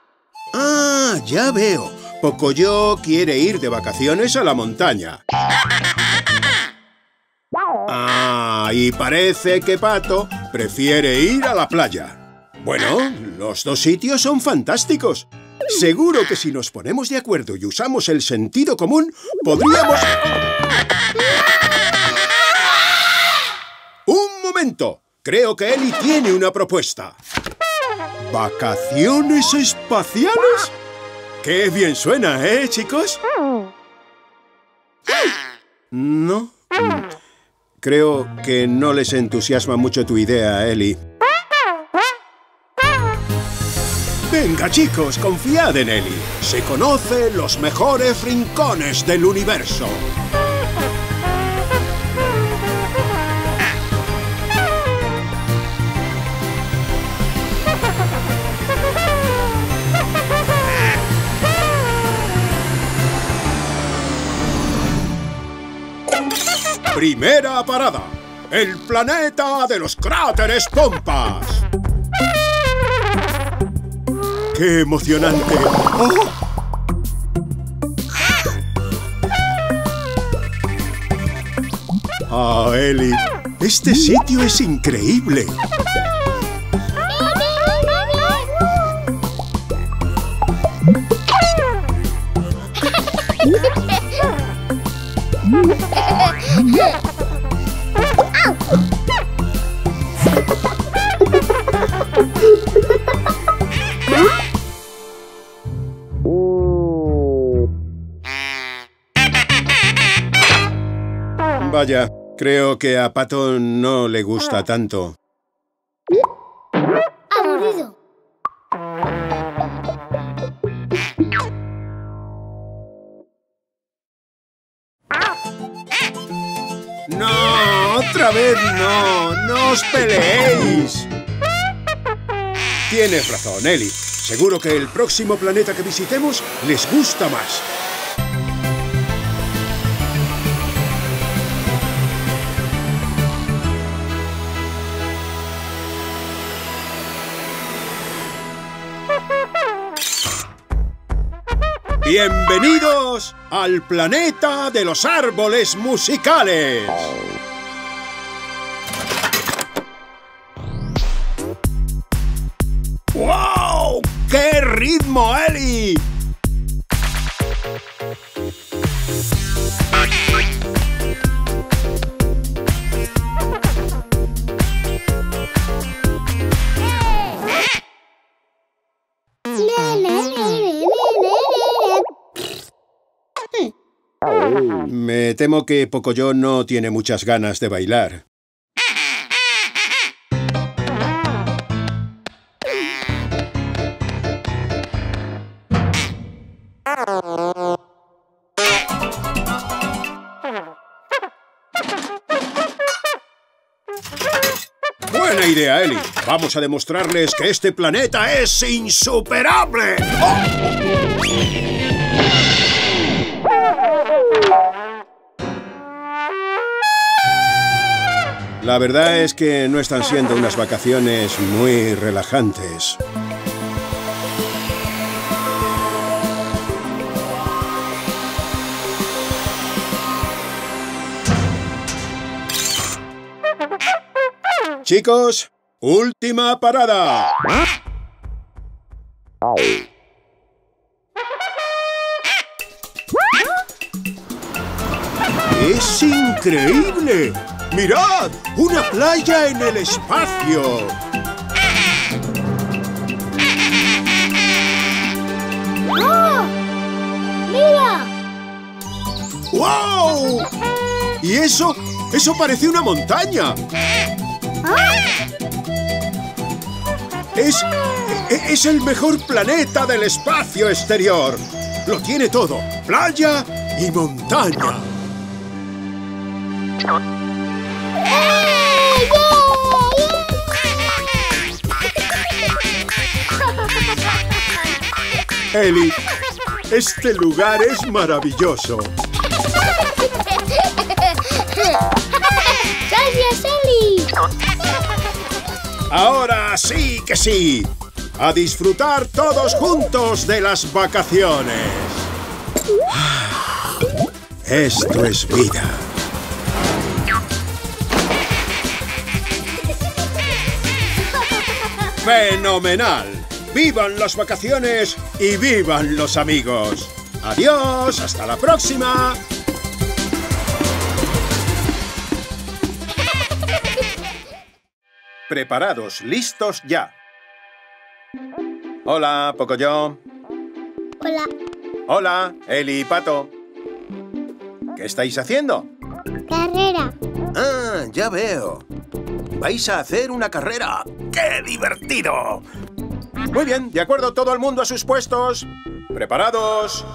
Ah, ya veo. Pocoyo quiere ir de vacaciones a la montaña. Ah, y parece que Pato prefiere ir a la playa. Bueno, los dos sitios son fantásticos. Seguro que si nos ponemos de acuerdo y usamos el sentido común, podríamos... ¡Un momento! Creo que Eli tiene una propuesta. ¿Vacaciones espaciales? ¡Qué bien suena, ¿eh, chicos? No. Creo que no les entusiasma mucho tu idea, Eli. Venga, chicos, confiad en Eli. Se conoce los mejores rincones del universo. Primera parada, el planeta de los cráteres pompas. ¡Qué emocionante! ¡Oh! ¡Ah, Eli! ¡Este sitio es increíble! Vaya, creo que a Pato no le gusta tanto. Aburrido. No, otra vez no. No os peleéis. Tienes razón, Eli. Seguro que el próximo planeta que visitemos les gusta más. ¡Bienvenidos al planeta de los árboles musicales! ¡Wow! ¡Qué ritmo, Eli! Me temo que Pocoyo no tiene muchas ganas de bailar. Buena idea, Eli. Vamos a demostrarles que este planeta es insuperable. ¡Oh! La verdad es que no están siendo unas vacaciones muy relajantes. Chicos, última parada. ¡Es increíble! ¡Mirad! ¡Una playa en el espacio! ¡Oh! ¡Mira! ¡Wow! ¿Y eso? ¡Eso parece una montaña! ¿Ah? Es el mejor planeta del espacio exterior. Lo tiene todo, playa y montaña. Eli, este lugar es maravilloso. ¡Gracias, Eli! ¡Ahora sí que sí! ¡A disfrutar todos juntos de las vacaciones! ¡Esto es vida! ¡Fenomenal! ¡Vivan las vacaciones y vivan los amigos! ¡Adiós! ¡Hasta la próxima! Preparados, listos ya. Hola, Pocoyo. Hola. Hola, Eli y Pato. ¿Qué estáis haciendo? Carrera. Ah, ya veo. Vais a hacer una carrera. ¡Qué divertido! Muy bien, de acuerdo, todo el mundo a sus puestos. Preparados,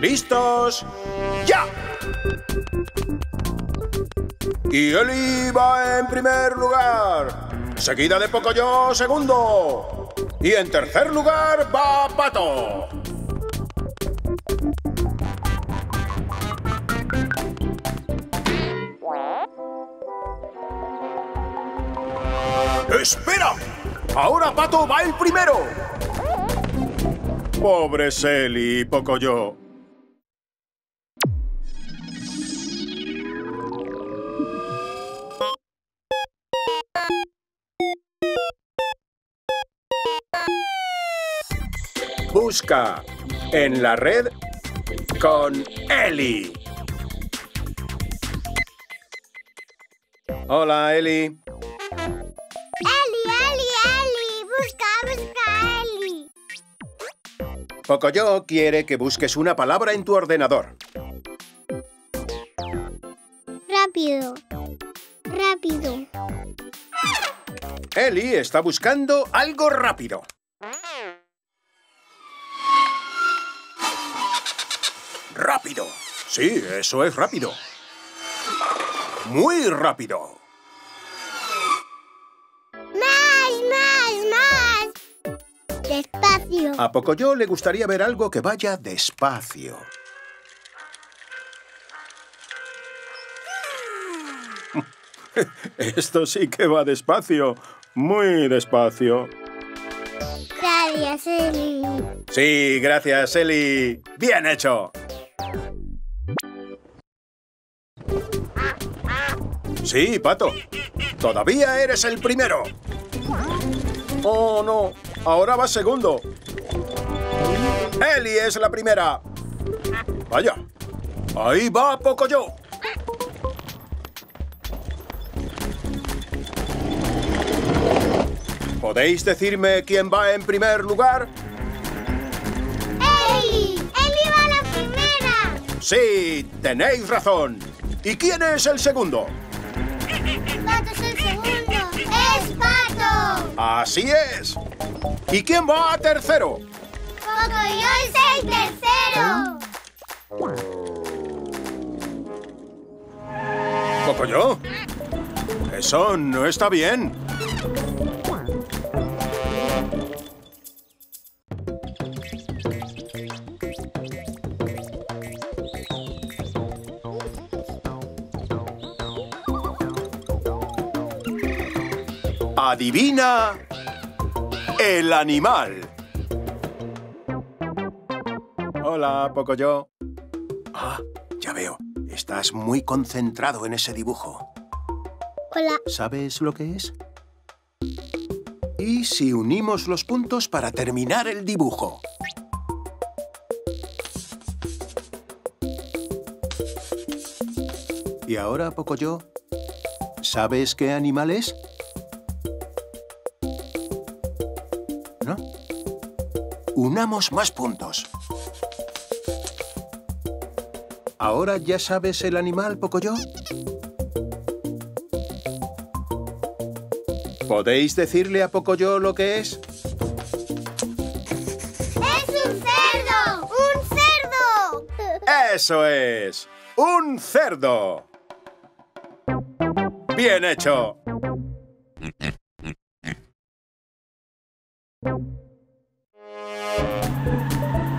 listos, ya. Y Eli va en primer lugar. Seguida de Pocoyo, segundo. Y en tercer lugar va Pato. ¡Espera! Ahora Pato va el primero. Pobre Eli y Pocoyo. Busca en la red con Eli. Hola, Eli. Eli. Busca, Eli. Pocoyo quiere que busques una palabra en tu ordenador. Rápido. Eli está buscando algo rápido. ¡Rápido! Sí, eso es rápido. ¡Muy rápido! ¡Más! ¡Despacio! A Pocoyo le gustaría ver algo que vaya despacio. Esto sí que va despacio. Muy despacio. Gracias, Eli. Sí, gracias, Eli. ¡Bien hecho! Sí, Pato. Todavía eres el primero. Oh, no. Ahora vas segundo. Eli es la primera. Vaya. Ahí va Pocoyo. ¿Podéis decirme quién va en primer lugar? ¡Eli! ¡Eli va la primera! Sí, tenéis razón. ¿Y quién es el segundo? ¡Pato es el segundo! ¡Es Pato! ¡Así es! ¿Y quién va a tercero? ¡Pocoyo es el tercero! ¿Pocoyo? Eso no está bien. Adivina el animal. Hola, Pocoyo. Ah, ya veo. Estás muy concentrado en ese dibujo. Hola. ¿Sabes lo que es? ¿Y si unimos los puntos para terminar el dibujo? Y ahora, Pocoyo, ¿sabes qué animal es? ¿No? Unamos más puntos. ¿Ahora ya sabes el animal, Pocoyo? ¿Podéis decirle a Pocoyo lo que es? ¡Es un cerdo! ¡Un cerdo! ¡Eso es! ¡Un cerdo! ¡Bien hecho!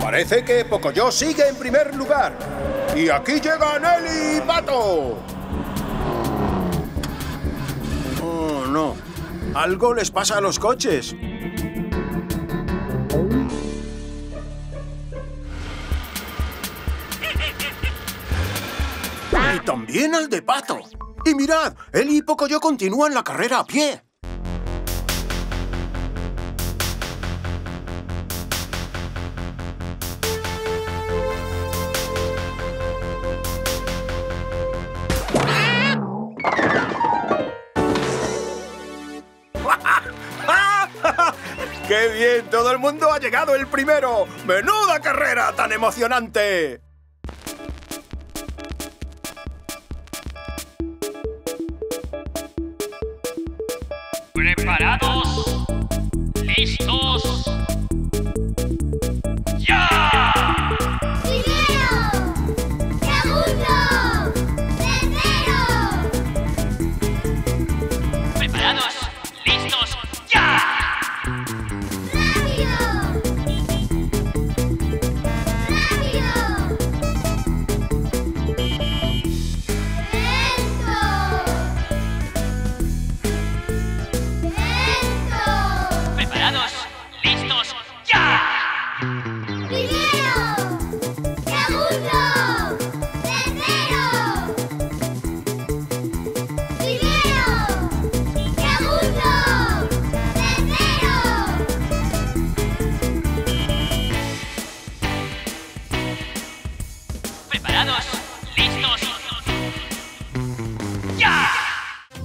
Parece que Pocoyo sigue en primer lugar. Y aquí llegan Eli y Pato. Oh, no. ¡Algo les pasa a los coches! Y también al de Pato. Y mirad, Eli y Pocoyo continúan la carrera a pie. ¡Qué bien! ¡Todo el mundo ha llegado el primero! ¡Menuda carrera tan emocionante! ¿Preparados? ¿Listos?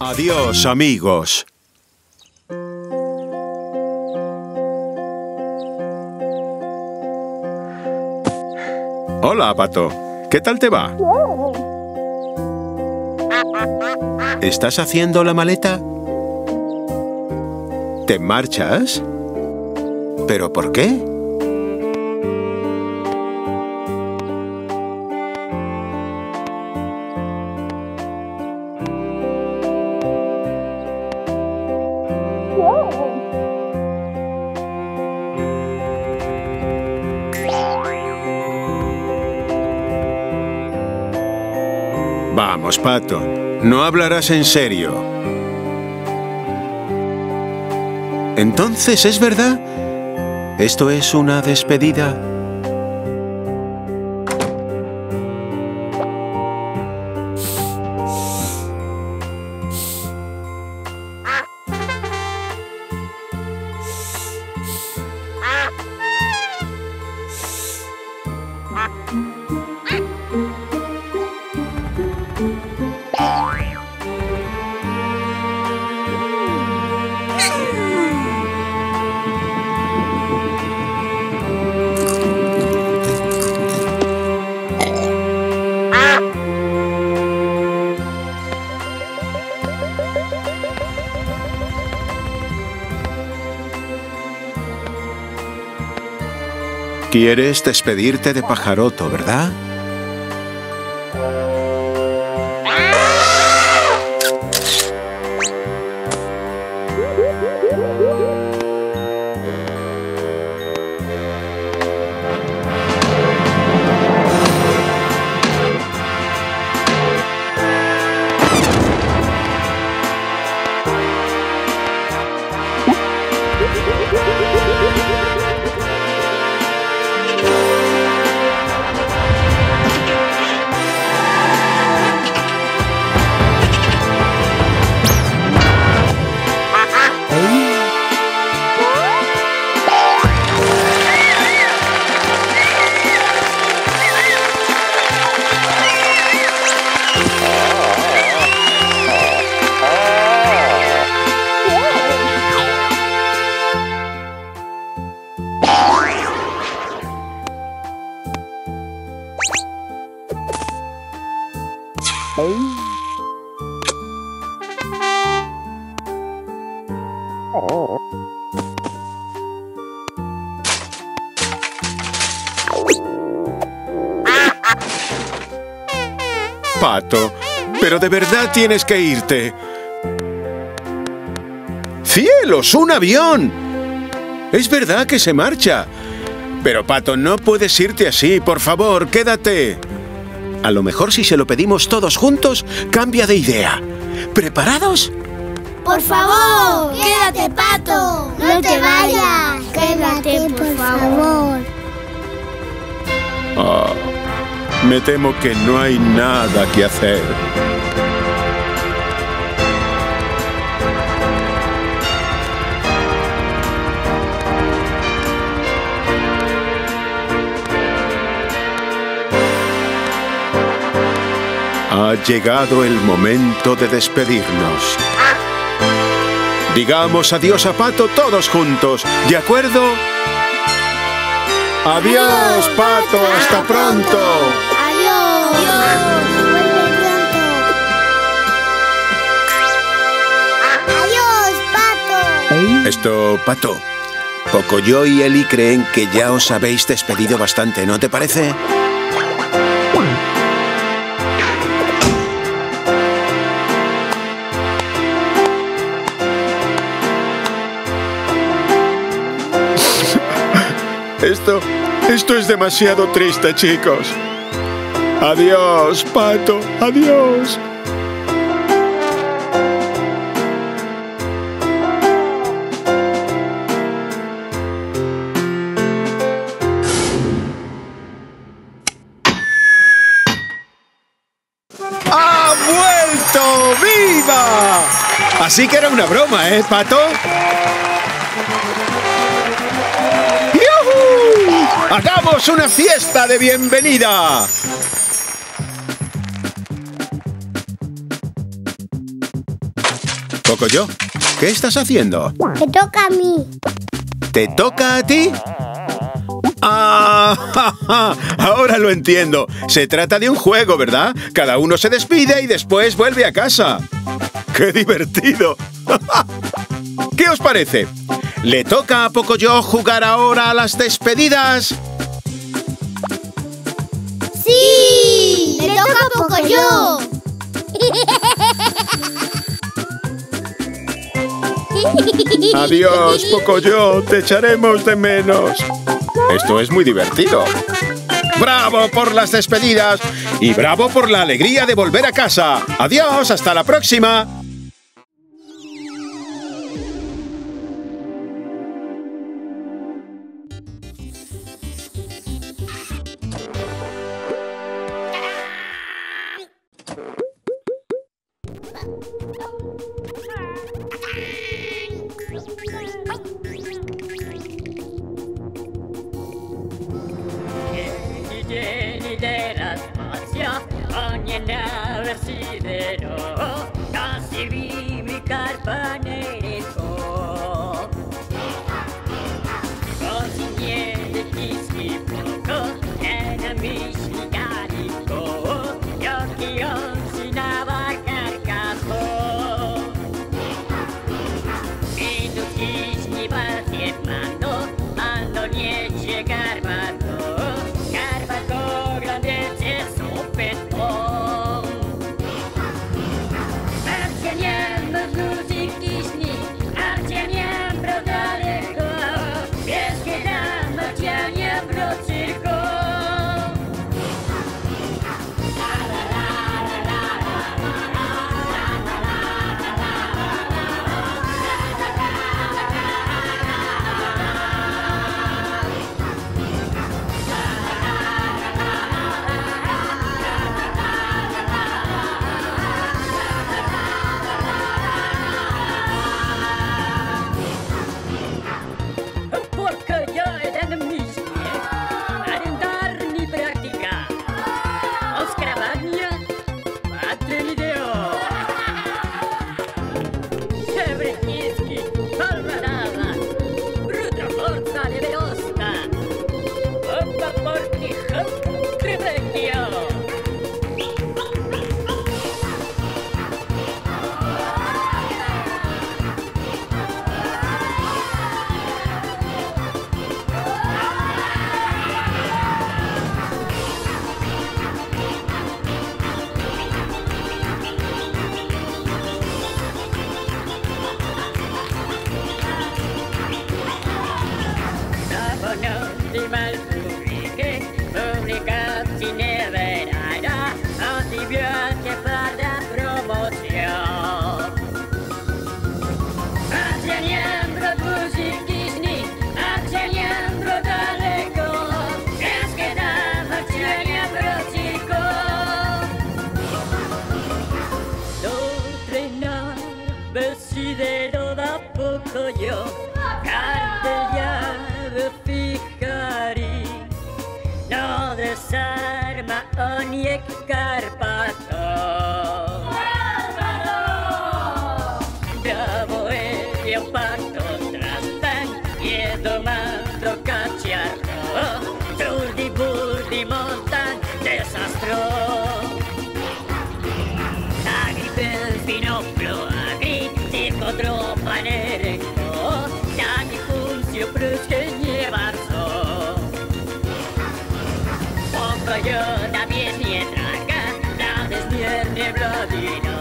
Adiós, amigos. Hola, Pato. ¿Qué tal te va? ¿Estás haciendo la maleta? ¿Te marchas? ¿Pero por qué? Vamos, Pato, no hablarás en serio. Entonces, ¿es verdad? ¿Esto es una despedida? Quieres despedirte de Pajaroto, ¿verdad? Pato, pero de verdad tienes que irte. ¡Cielos, un avión! Es verdad que se marcha. Pero, Pato, no puedes irte así. Por favor, quédate. A lo mejor si se lo pedimos todos juntos, cambia de idea. ¿Preparados? ¡Por favor! ¡Quédate, Pato! ¡No te vayas! ¡Quédate, por favor! Oh, me temo que no hay nada que hacer. Ha llegado el momento de despedirnos. Digamos adiós a Pato todos juntos, ¿de acuerdo? ¡Adiós, Pato! ¡Hasta pronto! ¡Adiós! ¡Vuelve pronto! ¡Adiós, Pato! Esto, Pato, Pocoyo y Eli creen que ya os habéis despedido bastante, ¿no te parece? Esto es demasiado triste, chicos. Adiós, Pato. Adiós. ¡Ha vuelto viva! Así que era una broma, ¿eh, Pato? ¡Hagamos una fiesta de bienvenida! Pocoyo, ¿qué estás haciendo? Me toca a mí. ¿Te toca a ti? ¡Ah! Ja, ja, ahora lo entiendo. Se trata de un juego, ¿verdad? Cada uno se despide y después vuelve a casa. ¡Qué divertido! ¿Qué os parece? ¿Le toca a Pocoyo jugar ahora a las despedidas? ¡Sí! ¡Le toca a Pocoyo! ¡Adiós, Pocoyo! ¡Te echaremos de menos! Esto es muy divertido. ¡Bravo por las despedidas! ¡Y bravo por la alegría de volver a casa! ¡Adiós! ¡Hasta la próxima! yo cartellado fijaré, no desarma o ni escarpato. Bravo el leopardo trastan y domando cacharro, truldi burdi montan desastro. Yo también ni traga, la desnierne bladino,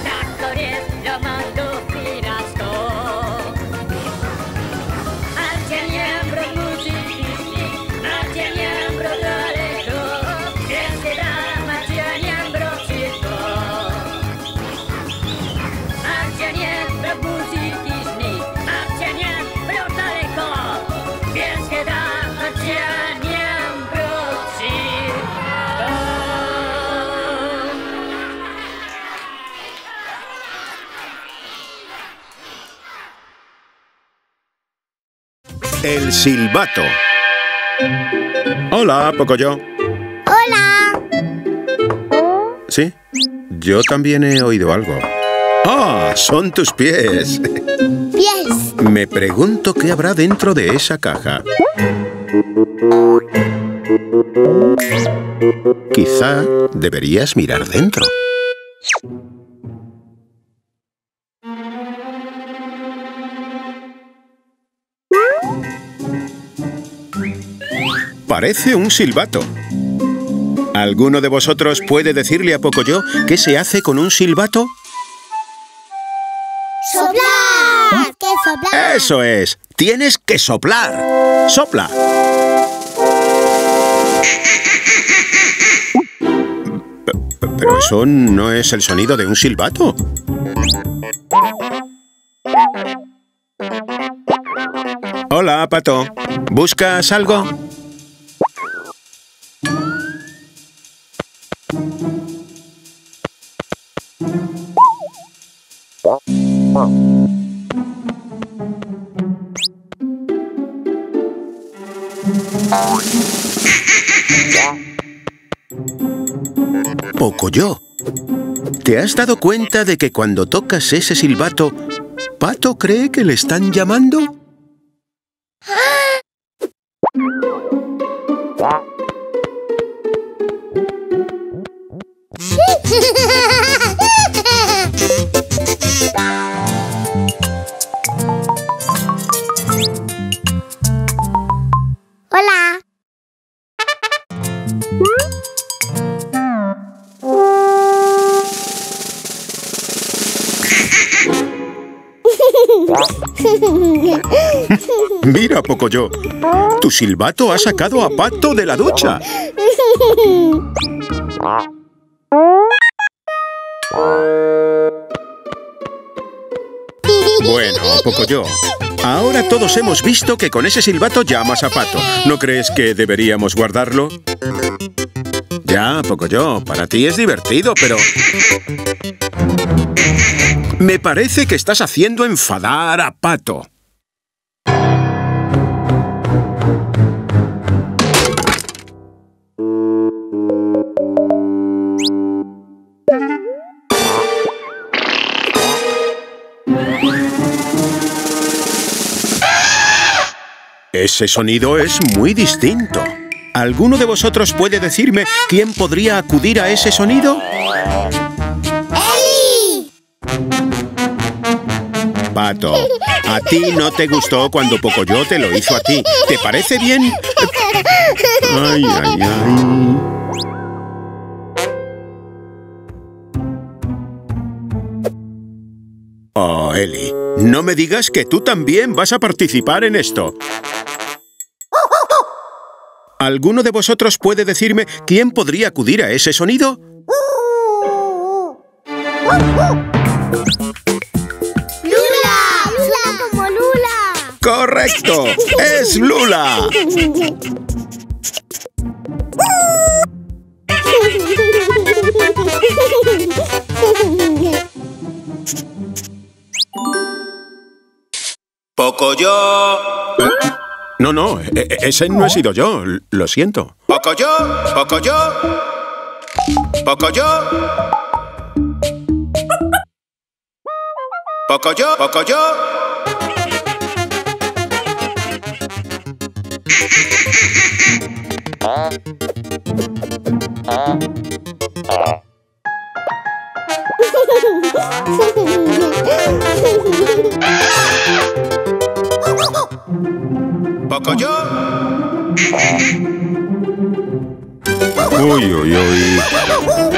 tractores lo mando pirasco. Marcha miembro musicisti, marcha miembro galeto, desde la marcha miembro chico. Marcha miembro musicisti, marcha miembro galeto, desde la marcha. El silbato. Hola, Pocoyo. Hola. ¿Sí? Yo también he oído algo. ¡Ah! Son tus pies. Pies. Me pregunto qué habrá dentro de esa caja. Quizá deberías mirar dentro. Parece un silbato. ¿Alguno de vosotros puede decirle a Pocoyo qué se hace con un silbato? ¡Soplar! ¡Hay que soplar! ¡Eso es! ¡Tienes que soplar! ¡Sopla! Pero eso no es el sonido de un silbato. Hola, Pato. ¿Buscas algo? Pocoyo, ¿te has dado cuenta de que cuando tocas ese silbato, Pato cree que le están llamando? Mira, Pocoyo, tu silbato ha sacado a Pato de la ducha. Bueno, Pocoyo, ahora todos hemos visto que con ese silbato llamas a Pato. ¿No crees que deberíamos guardarlo? Ya, Pocoyo, para ti es divertido, pero... me parece que estás haciendo enfadar a Pato. Ese sonido es muy distinto. ¿Alguno de vosotros puede decirme quién podría acudir a ese sonido? Pato, a ti no te gustó cuando Pocoyo te lo hizo a ti. ¿Te parece bien? Ay, ay, ay. Oh, Eli, no me digas que tú también vas a participar en esto. ¿Alguno de vosotros puede decirme quién podría acudir a ese sonido? ¡Correcto! ¡Es Lula! Pocoyo. No, no, ese no he sido yo, lo siento. Pocoyo, Pocoyo, Pocoyo, Pocoyo, Pocoyo. Pocoyo. Uy, uy, uy.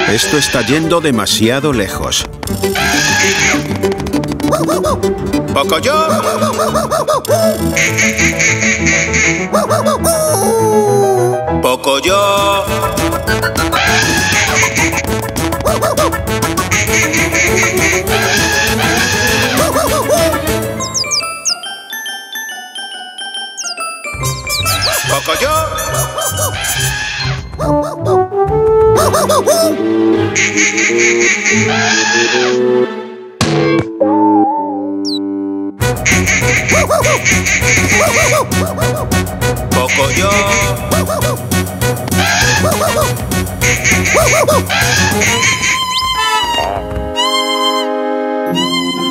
Esto está yendo demasiado lejos. Pocoyo. Pocoyo. Pocoyo. Pocoyo.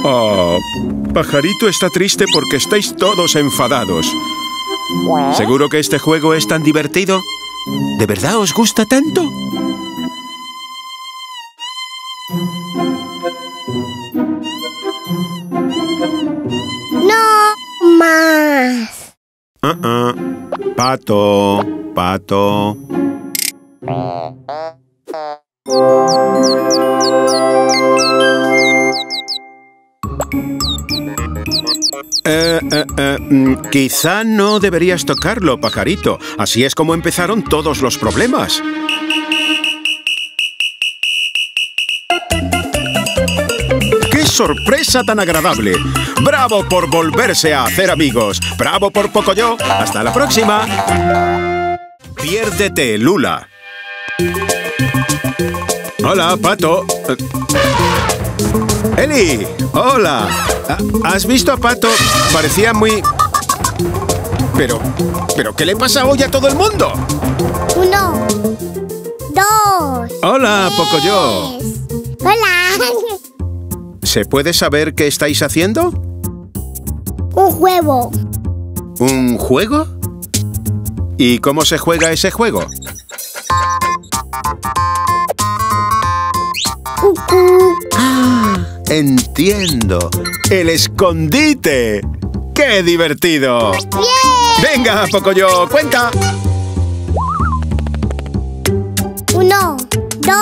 Oh, Pajarito está triste porque estáis todos enfadados. ¿Seguro que este juego es tan divertido? ¿De verdad os gusta tanto? No más. Pato, pato. Quizá no deberías tocarlo, pajarito. Así es como empezaron todos los problemas. ¡Qué sorpresa tan agradable! ¡Bravo por volverse a hacer amigos! ¡Bravo por Pocoyo! ¡Hasta la próxima! ¡Piérdete, Lula! Hola, Pato. ¡Eli! ¡Hola! ¿Has visto a Pato? Parecía muy... Pero ¿qué le pasa hoy a todo el mundo? 1, 2... ¡Hola, Pocoyo! ¡Hola! ¿Se puede saber qué estáis haciendo? Un juego. ¿Un juego? ¿Y cómo se juega ese juego? Entiendo. ¡El escondite! ¡Qué divertido! ¡Bien! ¡Venga, Pocoyo! ¡Cuenta! 1, 2...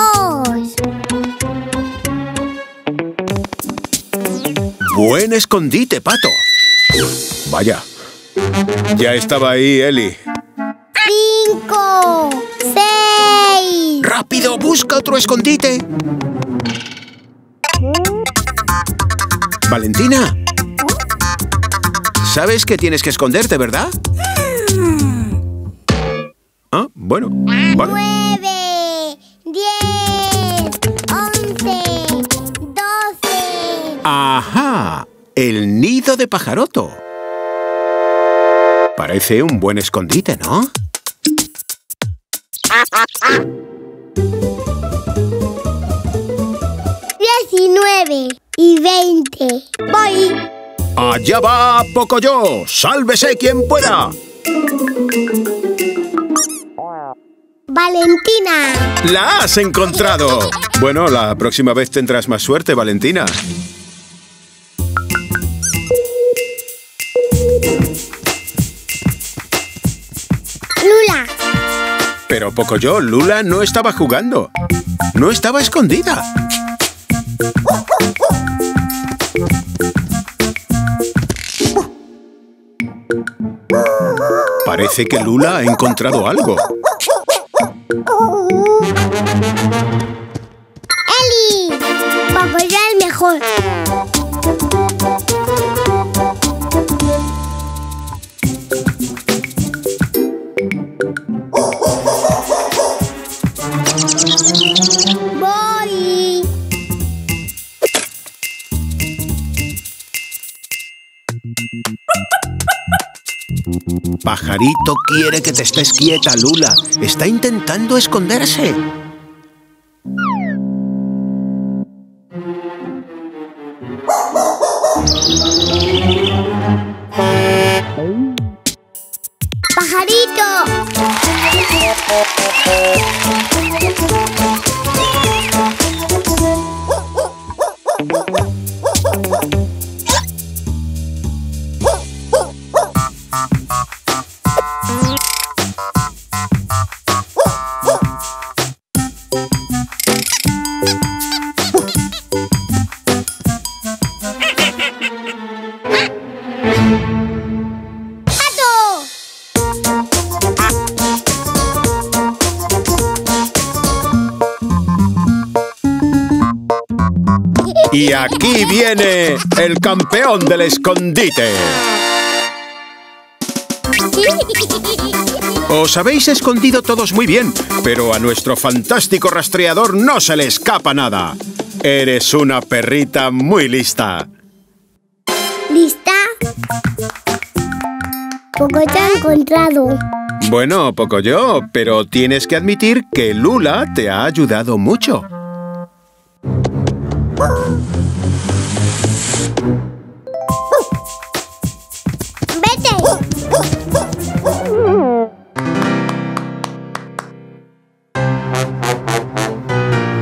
¡Buen escondite, Pato! Vaya. Ya estaba ahí, Eli. 5, 6... ¡Rápido! ¡Busca otro escondite! Valentina, ¿sabes que tienes que esconderte, verdad? Ah, bueno, vale. 9, 10, 11, 12... ¡Ajá! El nido de pajaroto. Parece un buen escondite, ¿no? Y 20. ¡Voy! ¡Allá va Pocoyo! ¡Sálvese quien pueda! ¡Valentina! ¡La has encontrado! Bueno, la próxima vez tendrás más suerte, Valentina. ¡Lula! Pero Pocoyo, Lula no estaba jugando. No estaba escondida. Parece que Lula ha encontrado algo. ¡Eli! Pocoyo es el mejor. ¡Bori! Pajarito quiere que te estés quieta, Lula. Está intentando esconderse. Y aquí viene el campeón del escondite. Os habéis escondido todos muy bien, pero a nuestro fantástico rastreador no se le escapa nada. Eres una perrita muy lista. ¿Lista? Pocoyo ha encontrado. Bueno, Pocoyo, pero tienes que admitir que Lula te ha ayudado mucho.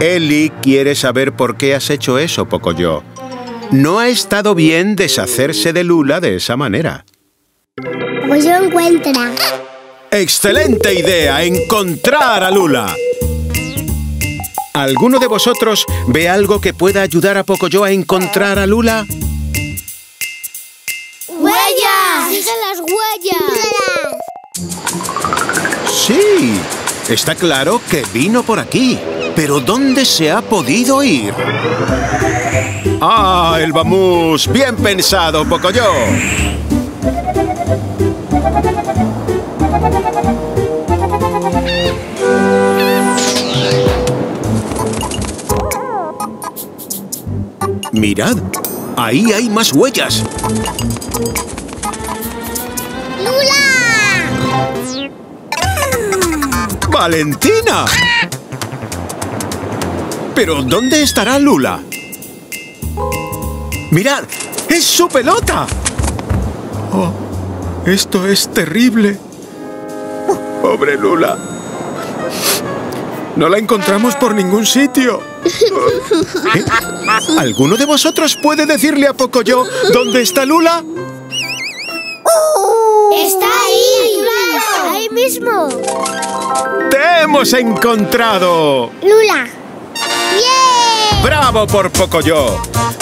Eli quiere saber por qué has hecho eso, Pocoyo. No ha estado bien deshacerse de Lula de esa manera. Pocoyo encuentra. ¡Excelente idea! ¡Encontrar a Lula! ¿Alguno de vosotros ve algo que pueda ayudar a Pocoyo a encontrar a Lula? ¡Huellas! ¡Sigue las huellas! ¡Sí! Está claro que vino por aquí. ¿Pero dónde se ha podido ir? ¡Ah, el vamos! ¡Bien pensado, Pocoyo! ¡Mirad! ¡Ahí hay más huellas! ¡Lula! ¡Valentina! ¿Pero dónde estará Lula? ¡Mirad! ¡Es su pelota! ¡Oh! Esto es terrible. ¡Pobre Lula! No la encontramos por ningún sitio. ¿Eh? ¿Alguno de vosotros puede decirle a Pocoyo dónde está Lula? ¡Está ahí! ¡Lula! ¡Ahí mismo! ¡Te hemos encontrado! ¡Lula! ¡Bien! ¡Bravo por Pocoyo!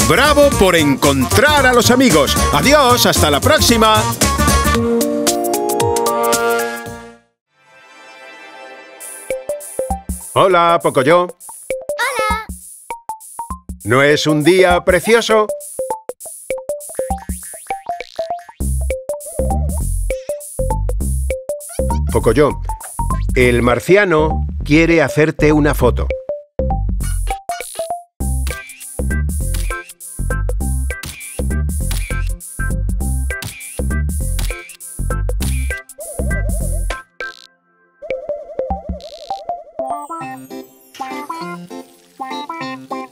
¡Bravo por encontrar a los amigos! ¡Adiós! ¡Hasta la próxima! Hola, Pocoyo. Hola. ¿No es un día precioso? Pocoyo, el marciano quiere hacerte una foto.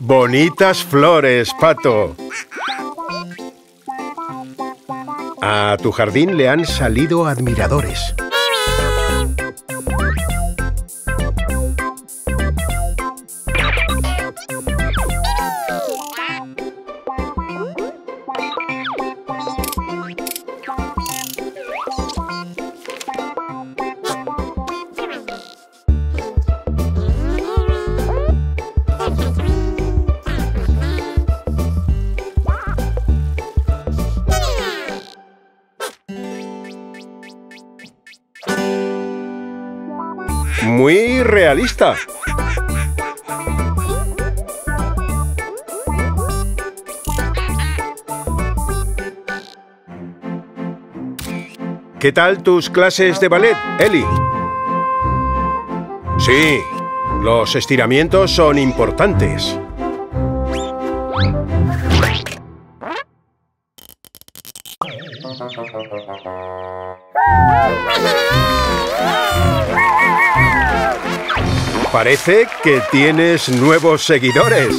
Bonitas flores, Pato. A tu jardín le han salido admiradores. Muy realista. ¿Qué tal tus clases de ballet, Eli? Sí, los estiramientos son importantes. Parece que tienes nuevos seguidores.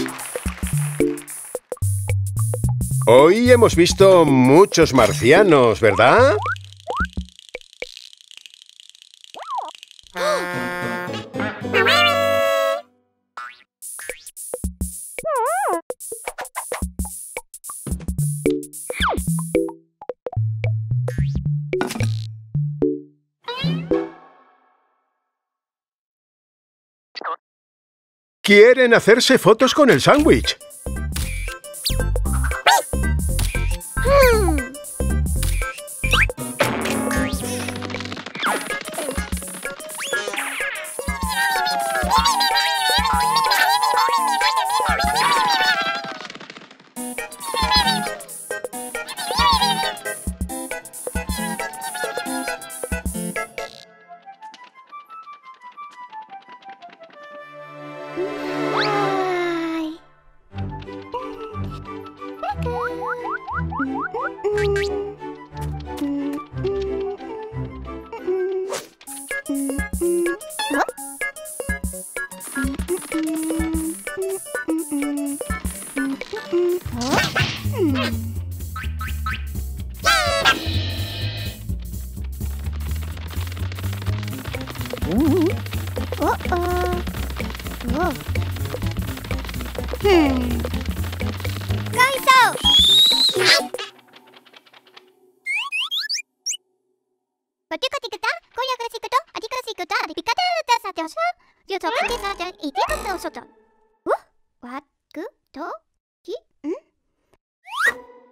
Hoy hemos visto muchos marcianos, ¿verdad? Quieren hacerse fotos con el sándwich.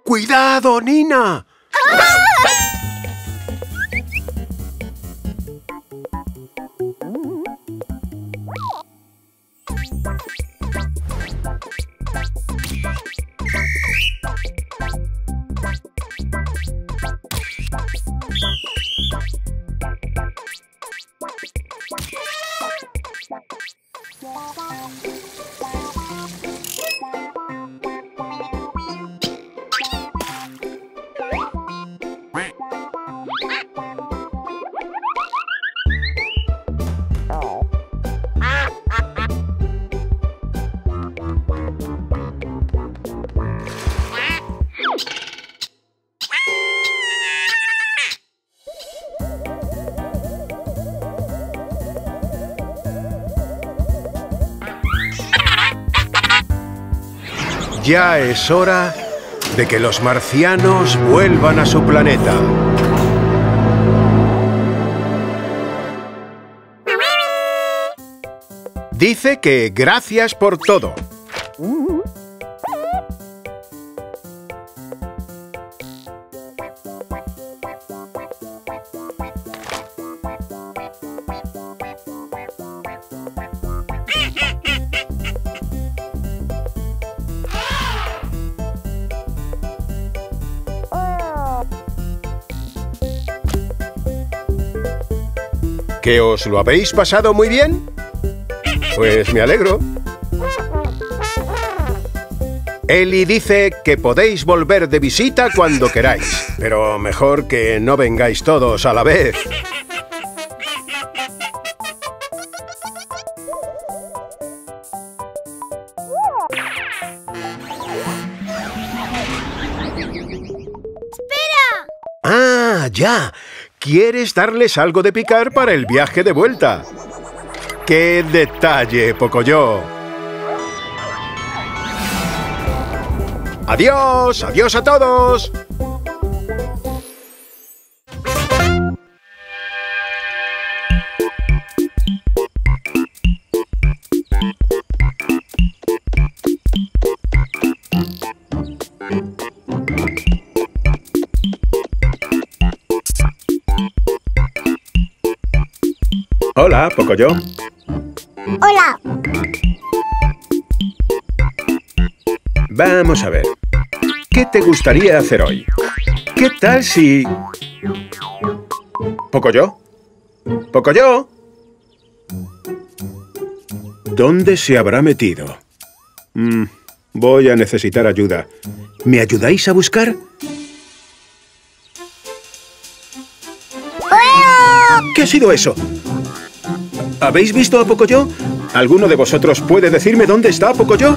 ¡Cuidado, Nina! Ya es hora de que los marcianos vuelvan a su planeta. Dice que gracias por todo. ¿Que os lo habéis pasado muy bien? Pues me alegro. Eli dice que podéis volver de visita cuando queráis, pero mejor que no vengáis todos a la vez. ¡Espera! ¡Ah, ya! ¿Quieres darles algo de picar para el viaje de vuelta? ¡Qué detalle, Pocoyo! ¡Adiós! ¡Adiós a todos! Hola, Pocoyo. Hola. Vamos a ver. ¿Qué te gustaría hacer hoy? ¿Qué tal si... Pocoyo? ¿Pocoyo? ¿Dónde se habrá metido? Voy a necesitar ayuda. ¿Me ayudáis a buscar? ¿Qué ha sido eso? ¿Habéis visto a Pocoyo? ¿Alguno de vosotros puede decirme dónde está Pocoyo?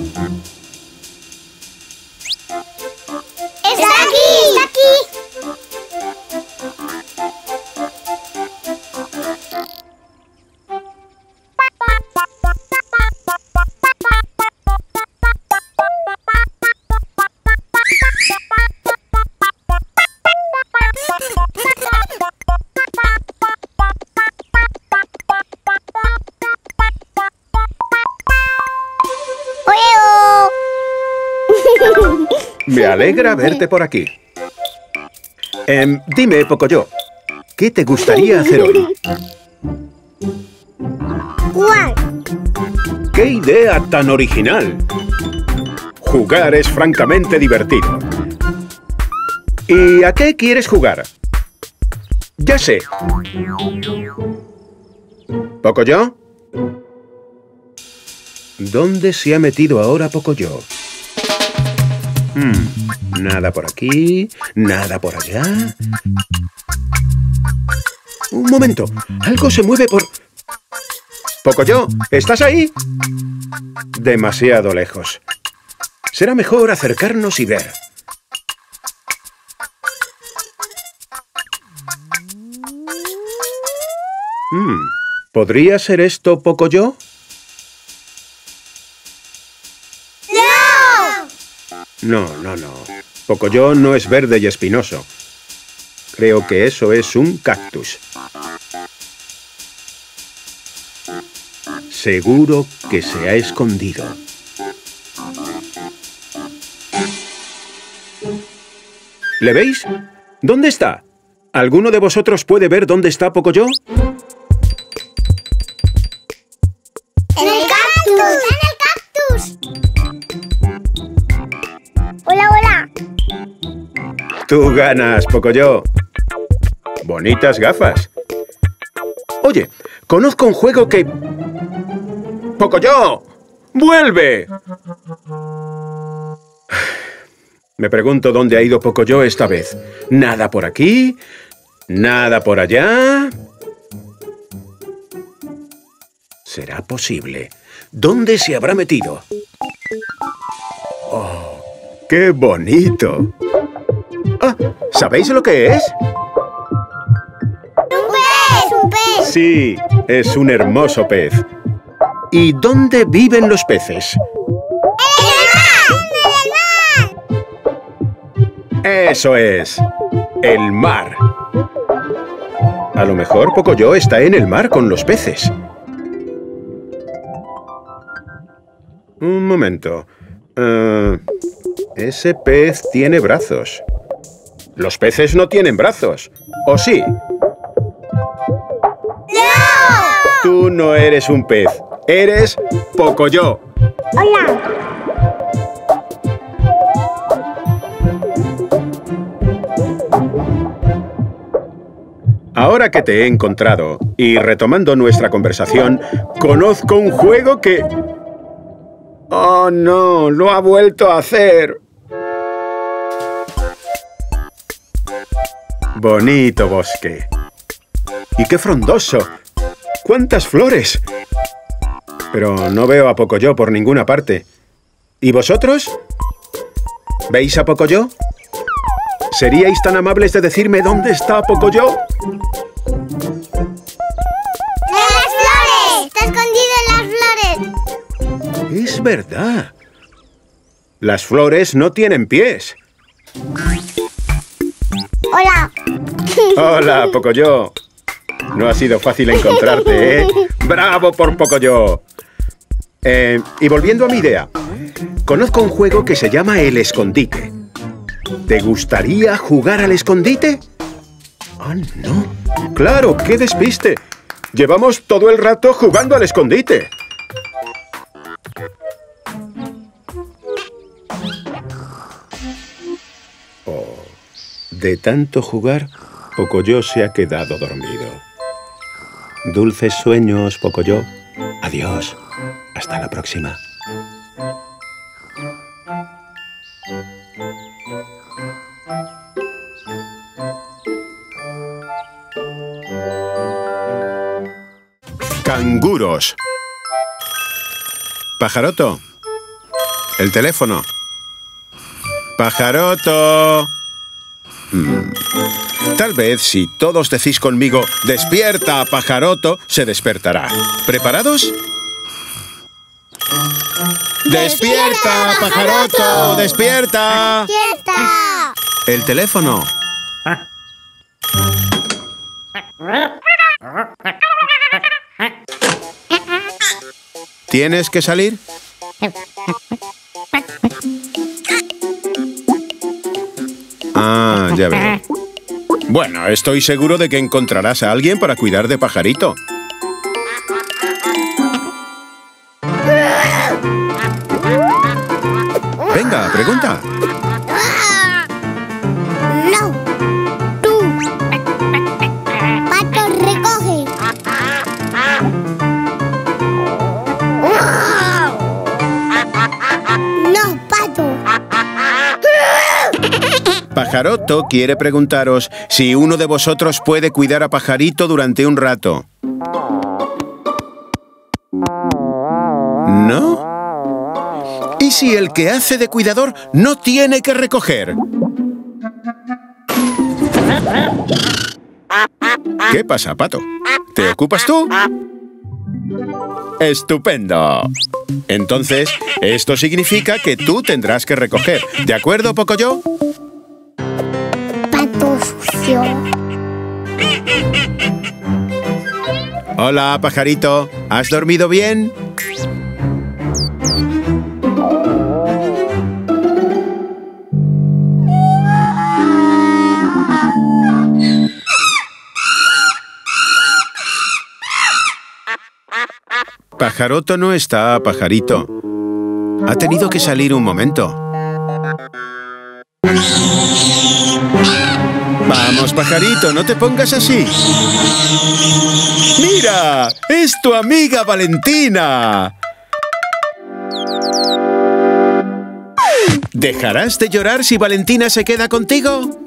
Me alegra verte por aquí. Dime, Pocoyo, ¿qué te gustaría hacer hoy? ¿Jugar? ¡Qué idea tan original! Jugar es francamente divertido. ¿Y a qué quieres jugar? Ya sé. ¿Pocoyo? ¿Dónde se ha metido ahora Pocoyo? Nada por aquí, nada por allá. Un momento, algo se mueve por... Pocoyo, ¿estás ahí? Demasiado lejos. Será mejor acercarnos y ver. ¿Podría ser esto, Pocoyo? No. Pocoyo no es verde y espinoso. Creo que eso es un cactus. Seguro que se ha escondido. ¿Le veis? ¿Dónde está? ¿Alguno de vosotros puede ver dónde está Pocoyo? ¡En el cactus! ¡En el cactus! ¡Hola, hola! Tú ganas, Pocoyo. Bonitas gafas. Oye, conozco un juego que... ¡Pocoyo! ¡Vuelve! Me pregunto dónde ha ido Pocoyo esta vez. Nada por aquí, nada por allá... ¿Será posible? ¿Dónde se habrá metido? ¡Oh! ¡Qué bonito! Ah, ¿sabéis lo que es? ¡Un pez! ¡Un pez! Sí, es un hermoso pez. ¿Y dónde viven los peces? ¡En el mar! ¡En el mar! ¡Eso es! ¡El mar! A lo mejor Pocoyo está en el mar con los peces. Un momento... Ese pez tiene brazos. Los peces no tienen brazos, ¿o sí? ¡No! Tú no eres un pez, eres Pocoyo. ¡Hola! Ahora que te he encontrado y retomando nuestra conversación, conozco un juego que... ¡Oh, no! ¡Lo ha vuelto a hacer! Bonito bosque. ¡Y qué frondoso! ¡Cuántas flores! Pero no veo a Pocoyo por ninguna parte. ¿Y vosotros? ¿Veis a Pocoyo? ¿Seríais tan amables de decirme dónde está Pocoyo? ¡En las flores! ¡Está escondido en las flores! ¡Es verdad! Las flores no tienen pies. ¡Hola! ¡Hola, Pocoyo! No ha sido fácil encontrarte, ¿eh? ¡Bravo por Pocoyo! Y volviendo a mi idea, conozco un juego que se llama El Escondite. ¿Te gustaría jugar al escondite? ¡Ah, no! ¡Claro! ¡Qué despiste! Llevamos todo el rato jugando al escondite. De tanto jugar, Pocoyo se ha quedado dormido. Dulces sueños, Pocoyo. Adiós. Hasta la próxima. Canguros. Pajaroto. El teléfono. Pajaroto. Tal vez si todos decís conmigo, despierta, pajaroto, se despertará. ¿Preparados? ¡Despierta, pajaroto! ¡Despierta! ¡Despierta! El teléfono. ¿Tienes que salir? Ah, ya veo. Bueno, estoy seguro de que encontrarás a alguien para cuidar de pajarito. Venga, pregunta. No. Tú. Pato, recoge. No, pato. Pajaroto quiere preguntaros si uno de vosotros puede cuidar a pajarito durante un rato. ¿No? ¿Y si el que hace de cuidador no tiene que recoger? ¿Qué pasa, pato? ¿Te ocupas tú? ¡Estupendo! Entonces, esto significa que tú tendrás que recoger. ¿De acuerdo, Pocoyo? Pato sucio. Hola, pajarito. ¿Has dormido bien? Pajaroto no está, pajarito. Ha tenido que salir un momento. Vamos, pajarito, no te pongas así. ¡Mira! ¡Es tu amiga Valentina! ¿Dejarás de llorar si Valentina se queda contigo?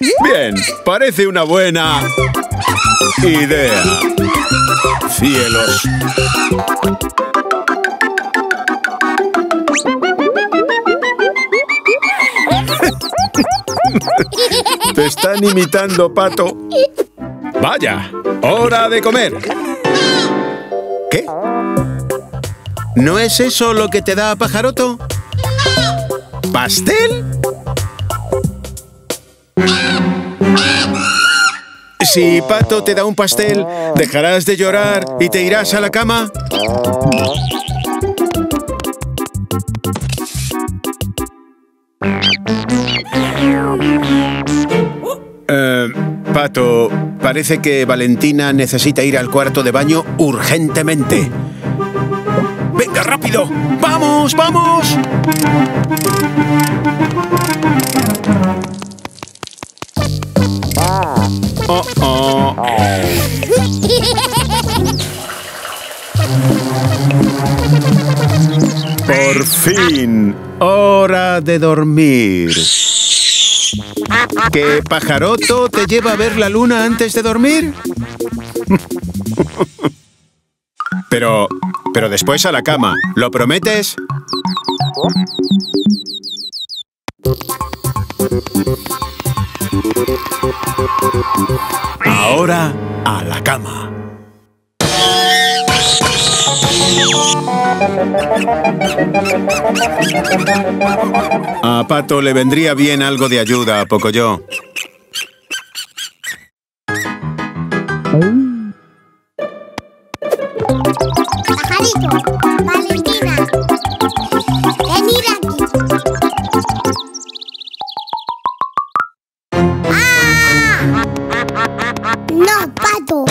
Bien, parece una buena idea. ¡Cielos! Te están imitando, pato. ¡Vaya! ¡Hora de comer! ¿Qué? ¿No es eso lo que te da, pajaroto? ¿Pastel? Si pato te da un pastel, ¿dejarás de llorar y te irás a la cama? Pato, parece que Valentina necesita ir al cuarto de baño urgentemente. ¡Venga, rápido! ¡Vamos, vamos! Oh, oh. Por fin, hora de dormir. ¿Qué, pajaroto, te lleva a ver la luna antes de dormir? Pero después a la cama, ¿lo prometes? Ahora a la cama. A pato le vendría bien algo de ayuda, ¿a poco yo? Pajarito, Valentina, venid aquí. ¡No, pato!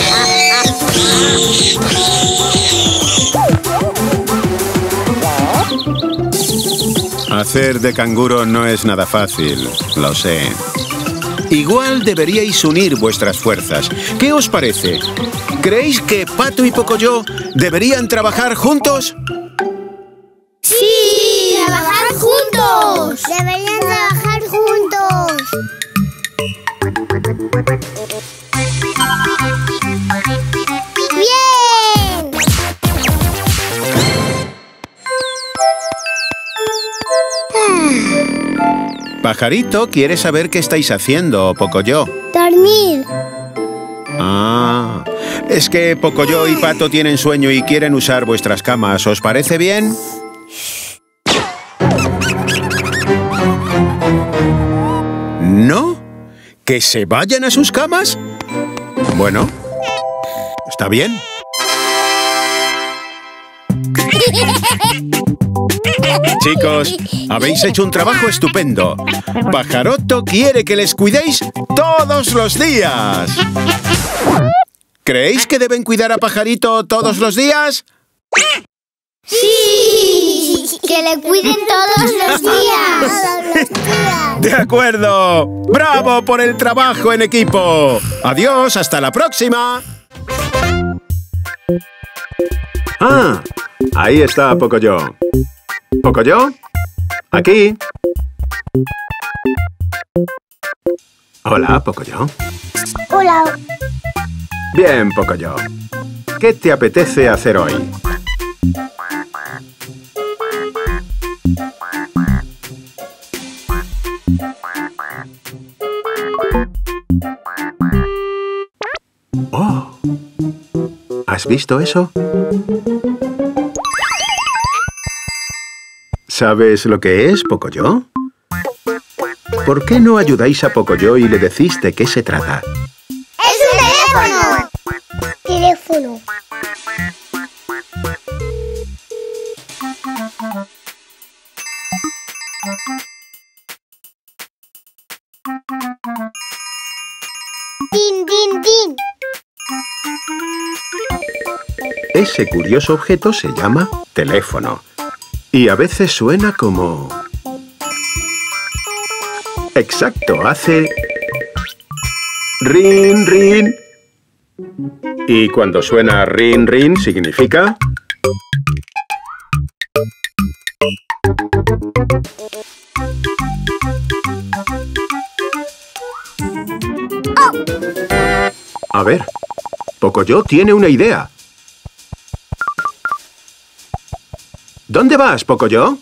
Hacer de canguro no es nada fácil, lo sé. Igual deberíais unir vuestras fuerzas. ¿Qué os parece? ¿Creéis que Pato y Pocoyo deberían trabajar juntos? ¡Sí! ¡Trabajar juntos! ¡Deberían trabajar juntos! ¡Bien! Pajarito quiere saber qué estáis haciendo, Pocoyo. Dormir. Ah, es que Pocoyo y Pato tienen sueño y quieren usar vuestras camas. ¿Os parece bien? ¿No? ¿Que se vayan a sus camas? Bueno, está bien. Chicos, habéis hecho un trabajo estupendo. Pajaroto quiere que les cuidéis todos los días. ¿Creéis que deben cuidar a Pajarito todos los días? ¡Sí! ¡Que le cuiden todos los días! ¡De acuerdo! ¡Bravo por el trabajo en equipo! ¡Adiós! ¡Hasta la próxima! ¡Ah! Ahí está Pocoyo. ¿Pocoyo? Aquí. Hola, Pocoyo. Hola. Bien, Pocoyo. ¿Qué te apetece hacer hoy? ¡Oh! ¿Has visto eso? ¿Sabes lo que es, Pocoyo? ¿Por qué no ayudáis a Pocoyo y le decís de qué se trata? ¡Es un teléfono! ¡Teléfono! ¡Din, din, din! Ese curioso objeto se llama teléfono. Y a veces suena como... Exacto, hace... Rin, rin. Y cuando suena rin, rin, significa... Oh. A ver, Pocoyo tiene una idea. ¿Dónde vas, Pocoyo?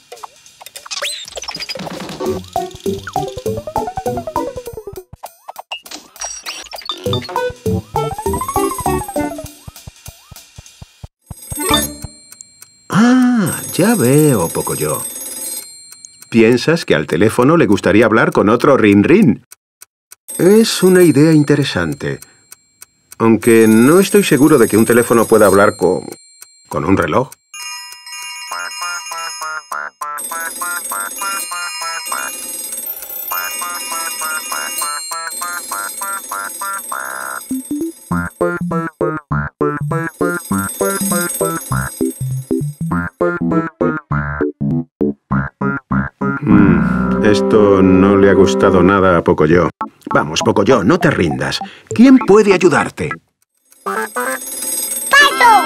Ah, ya veo, Pocoyo. ¿Piensas que al teléfono le gustaría hablar con otro rin-rin? Es una idea interesante. Aunque no estoy seguro de que un teléfono pueda hablar con un reloj. Esto no le ha gustado nada a Pocoyo. Vamos, Pocoyo, no te rindas. ¿Quién puede ayudarte? ¡Pato!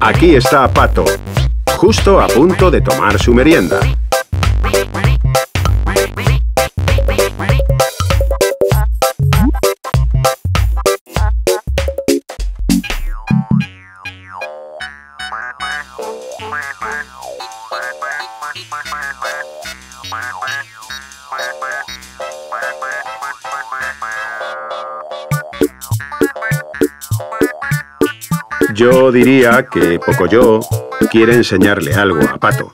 Aquí está Pato, justo a punto de tomar su merienda. Yo diría que Pocoyo quiere enseñarle algo a Pato.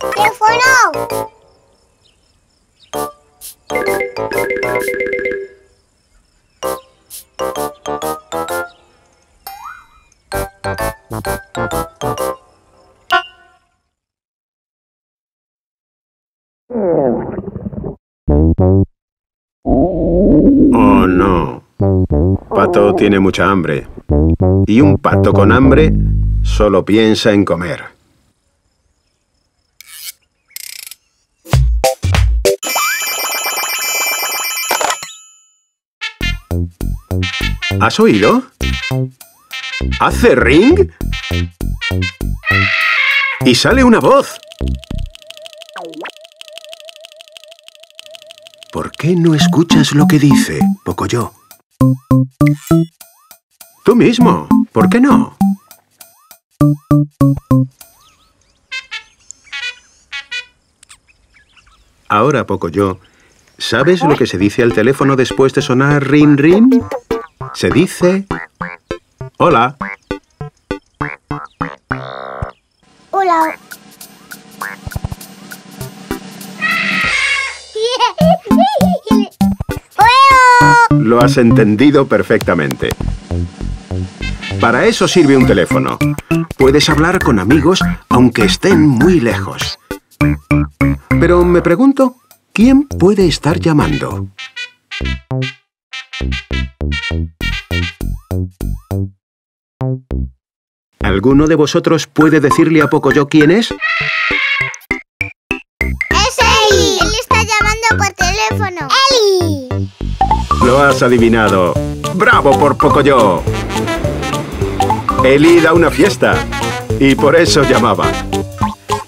¡Teléfono! Oh, no. Pato tiene mucha hambre. Y un pato con hambre solo piensa en comer. ¿Has oído? ¿Hace ring? ¡Y sale una voz! ¿Por qué no escuchas lo que dice, Pocoyo? ¡Tú mismo! ¿Por qué no? Ahora, Pocoyo, ¿sabes lo que se dice al teléfono después de sonar rin rin? Se dice... ¡Hola! ¡Hola! Lo has entendido perfectamente. Para eso sirve un teléfono. Puedes hablar con amigos aunque estén muy lejos. Pero me pregunto, ¿quién puede estar llamando? ¿Alguno de vosotros puede decirle a Pocoyo quién es? ¡Es Eli! Él está llamando por teléfono. ¡Eli! Lo has adivinado. ¡Bravo por Pocoyo! Eli da una fiesta y por eso llamaba.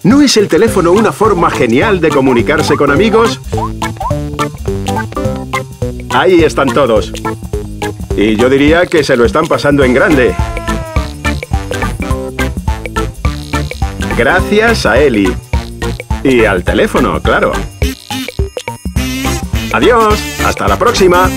¿No es el teléfono una forma genial de comunicarse con amigos? Ahí están todos. Y yo diría que se lo están pasando en grande. Gracias a Eli. Y al teléfono, claro. Adiós, hasta la próxima.